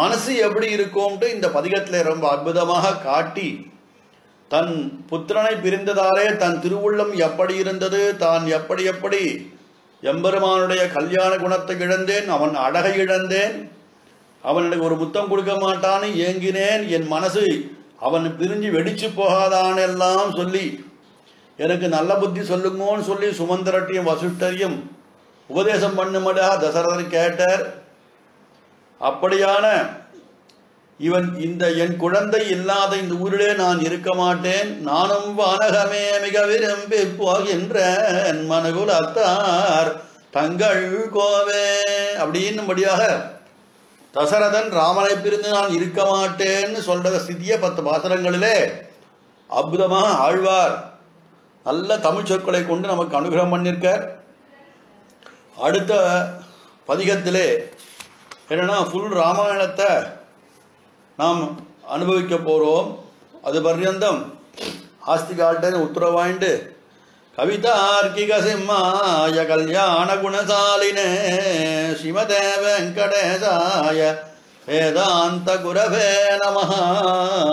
மனசு எப்படி இருக்கும்ட்டு இந்த பதிகத்தில் ரொம்ப அற்புதமாக காட்டி தன் புத்திரனை பிரிந்ததாலே தன் திருவுள்ளம் எப்படி இருந்தது, தான் எப்படி எப்படி எம்பெருமானுடைய கல்யாண குணத்தை இழந்தேன், அவன் அழகை இழந்தேன், அவனுக்கு ஒரு முத்தம் கொடுக்க மாட்டான்னு ஏங்கினேன், என் மனசு அவன் பிரிஞ்சு வெடிச்சு போகாதானெல்லாம் சொல்லி எனக்கு நல்ல புத்தி சொல்லுங்கன்னு சொல்லி சுமந்திரட்டையும் வசிஷ்டரையும் உபதேசம் பண்ணும்படியா தசரதர் கேட்டார். அப்படியான இவன் இந்த என் குழந்தை இல்லாத இந்த ஊரிலே நான் இருக்க மாட்டேன், நானும் வானகமே மிக விரும்பி போகின்ற என் மனகுலத்தார் தங்கள் கோவே அப்படின்னும்படியாக தசரதன் ராமனை பிரிந்து நான் இருக்க மாட்டேன்னு சொல்ற ஸ்திதியை பத்து பாசுரங்களிலே அற்புதமாக ஆழ்வார் நல்ல தமிழ் சொற்களை கொண்டு நமக்கு அனுகிரகம் பண்ணியிருக்கார். அடுத்த பதிகத்திலே என்னென்னா ஃபுல் ராமாயணத்தை நாம் அனுபவிக்க போகிறோம். அது பர்யந்தம் ஆஸ்திகால்டன் உத்தரவாய்ண்டு கவிதார்க்கிக சிம்மாய கல்யாண குணசாலினே ஸ்ரீமதே வெங்கடேசாய வேதாந்த குரவே நமஹ.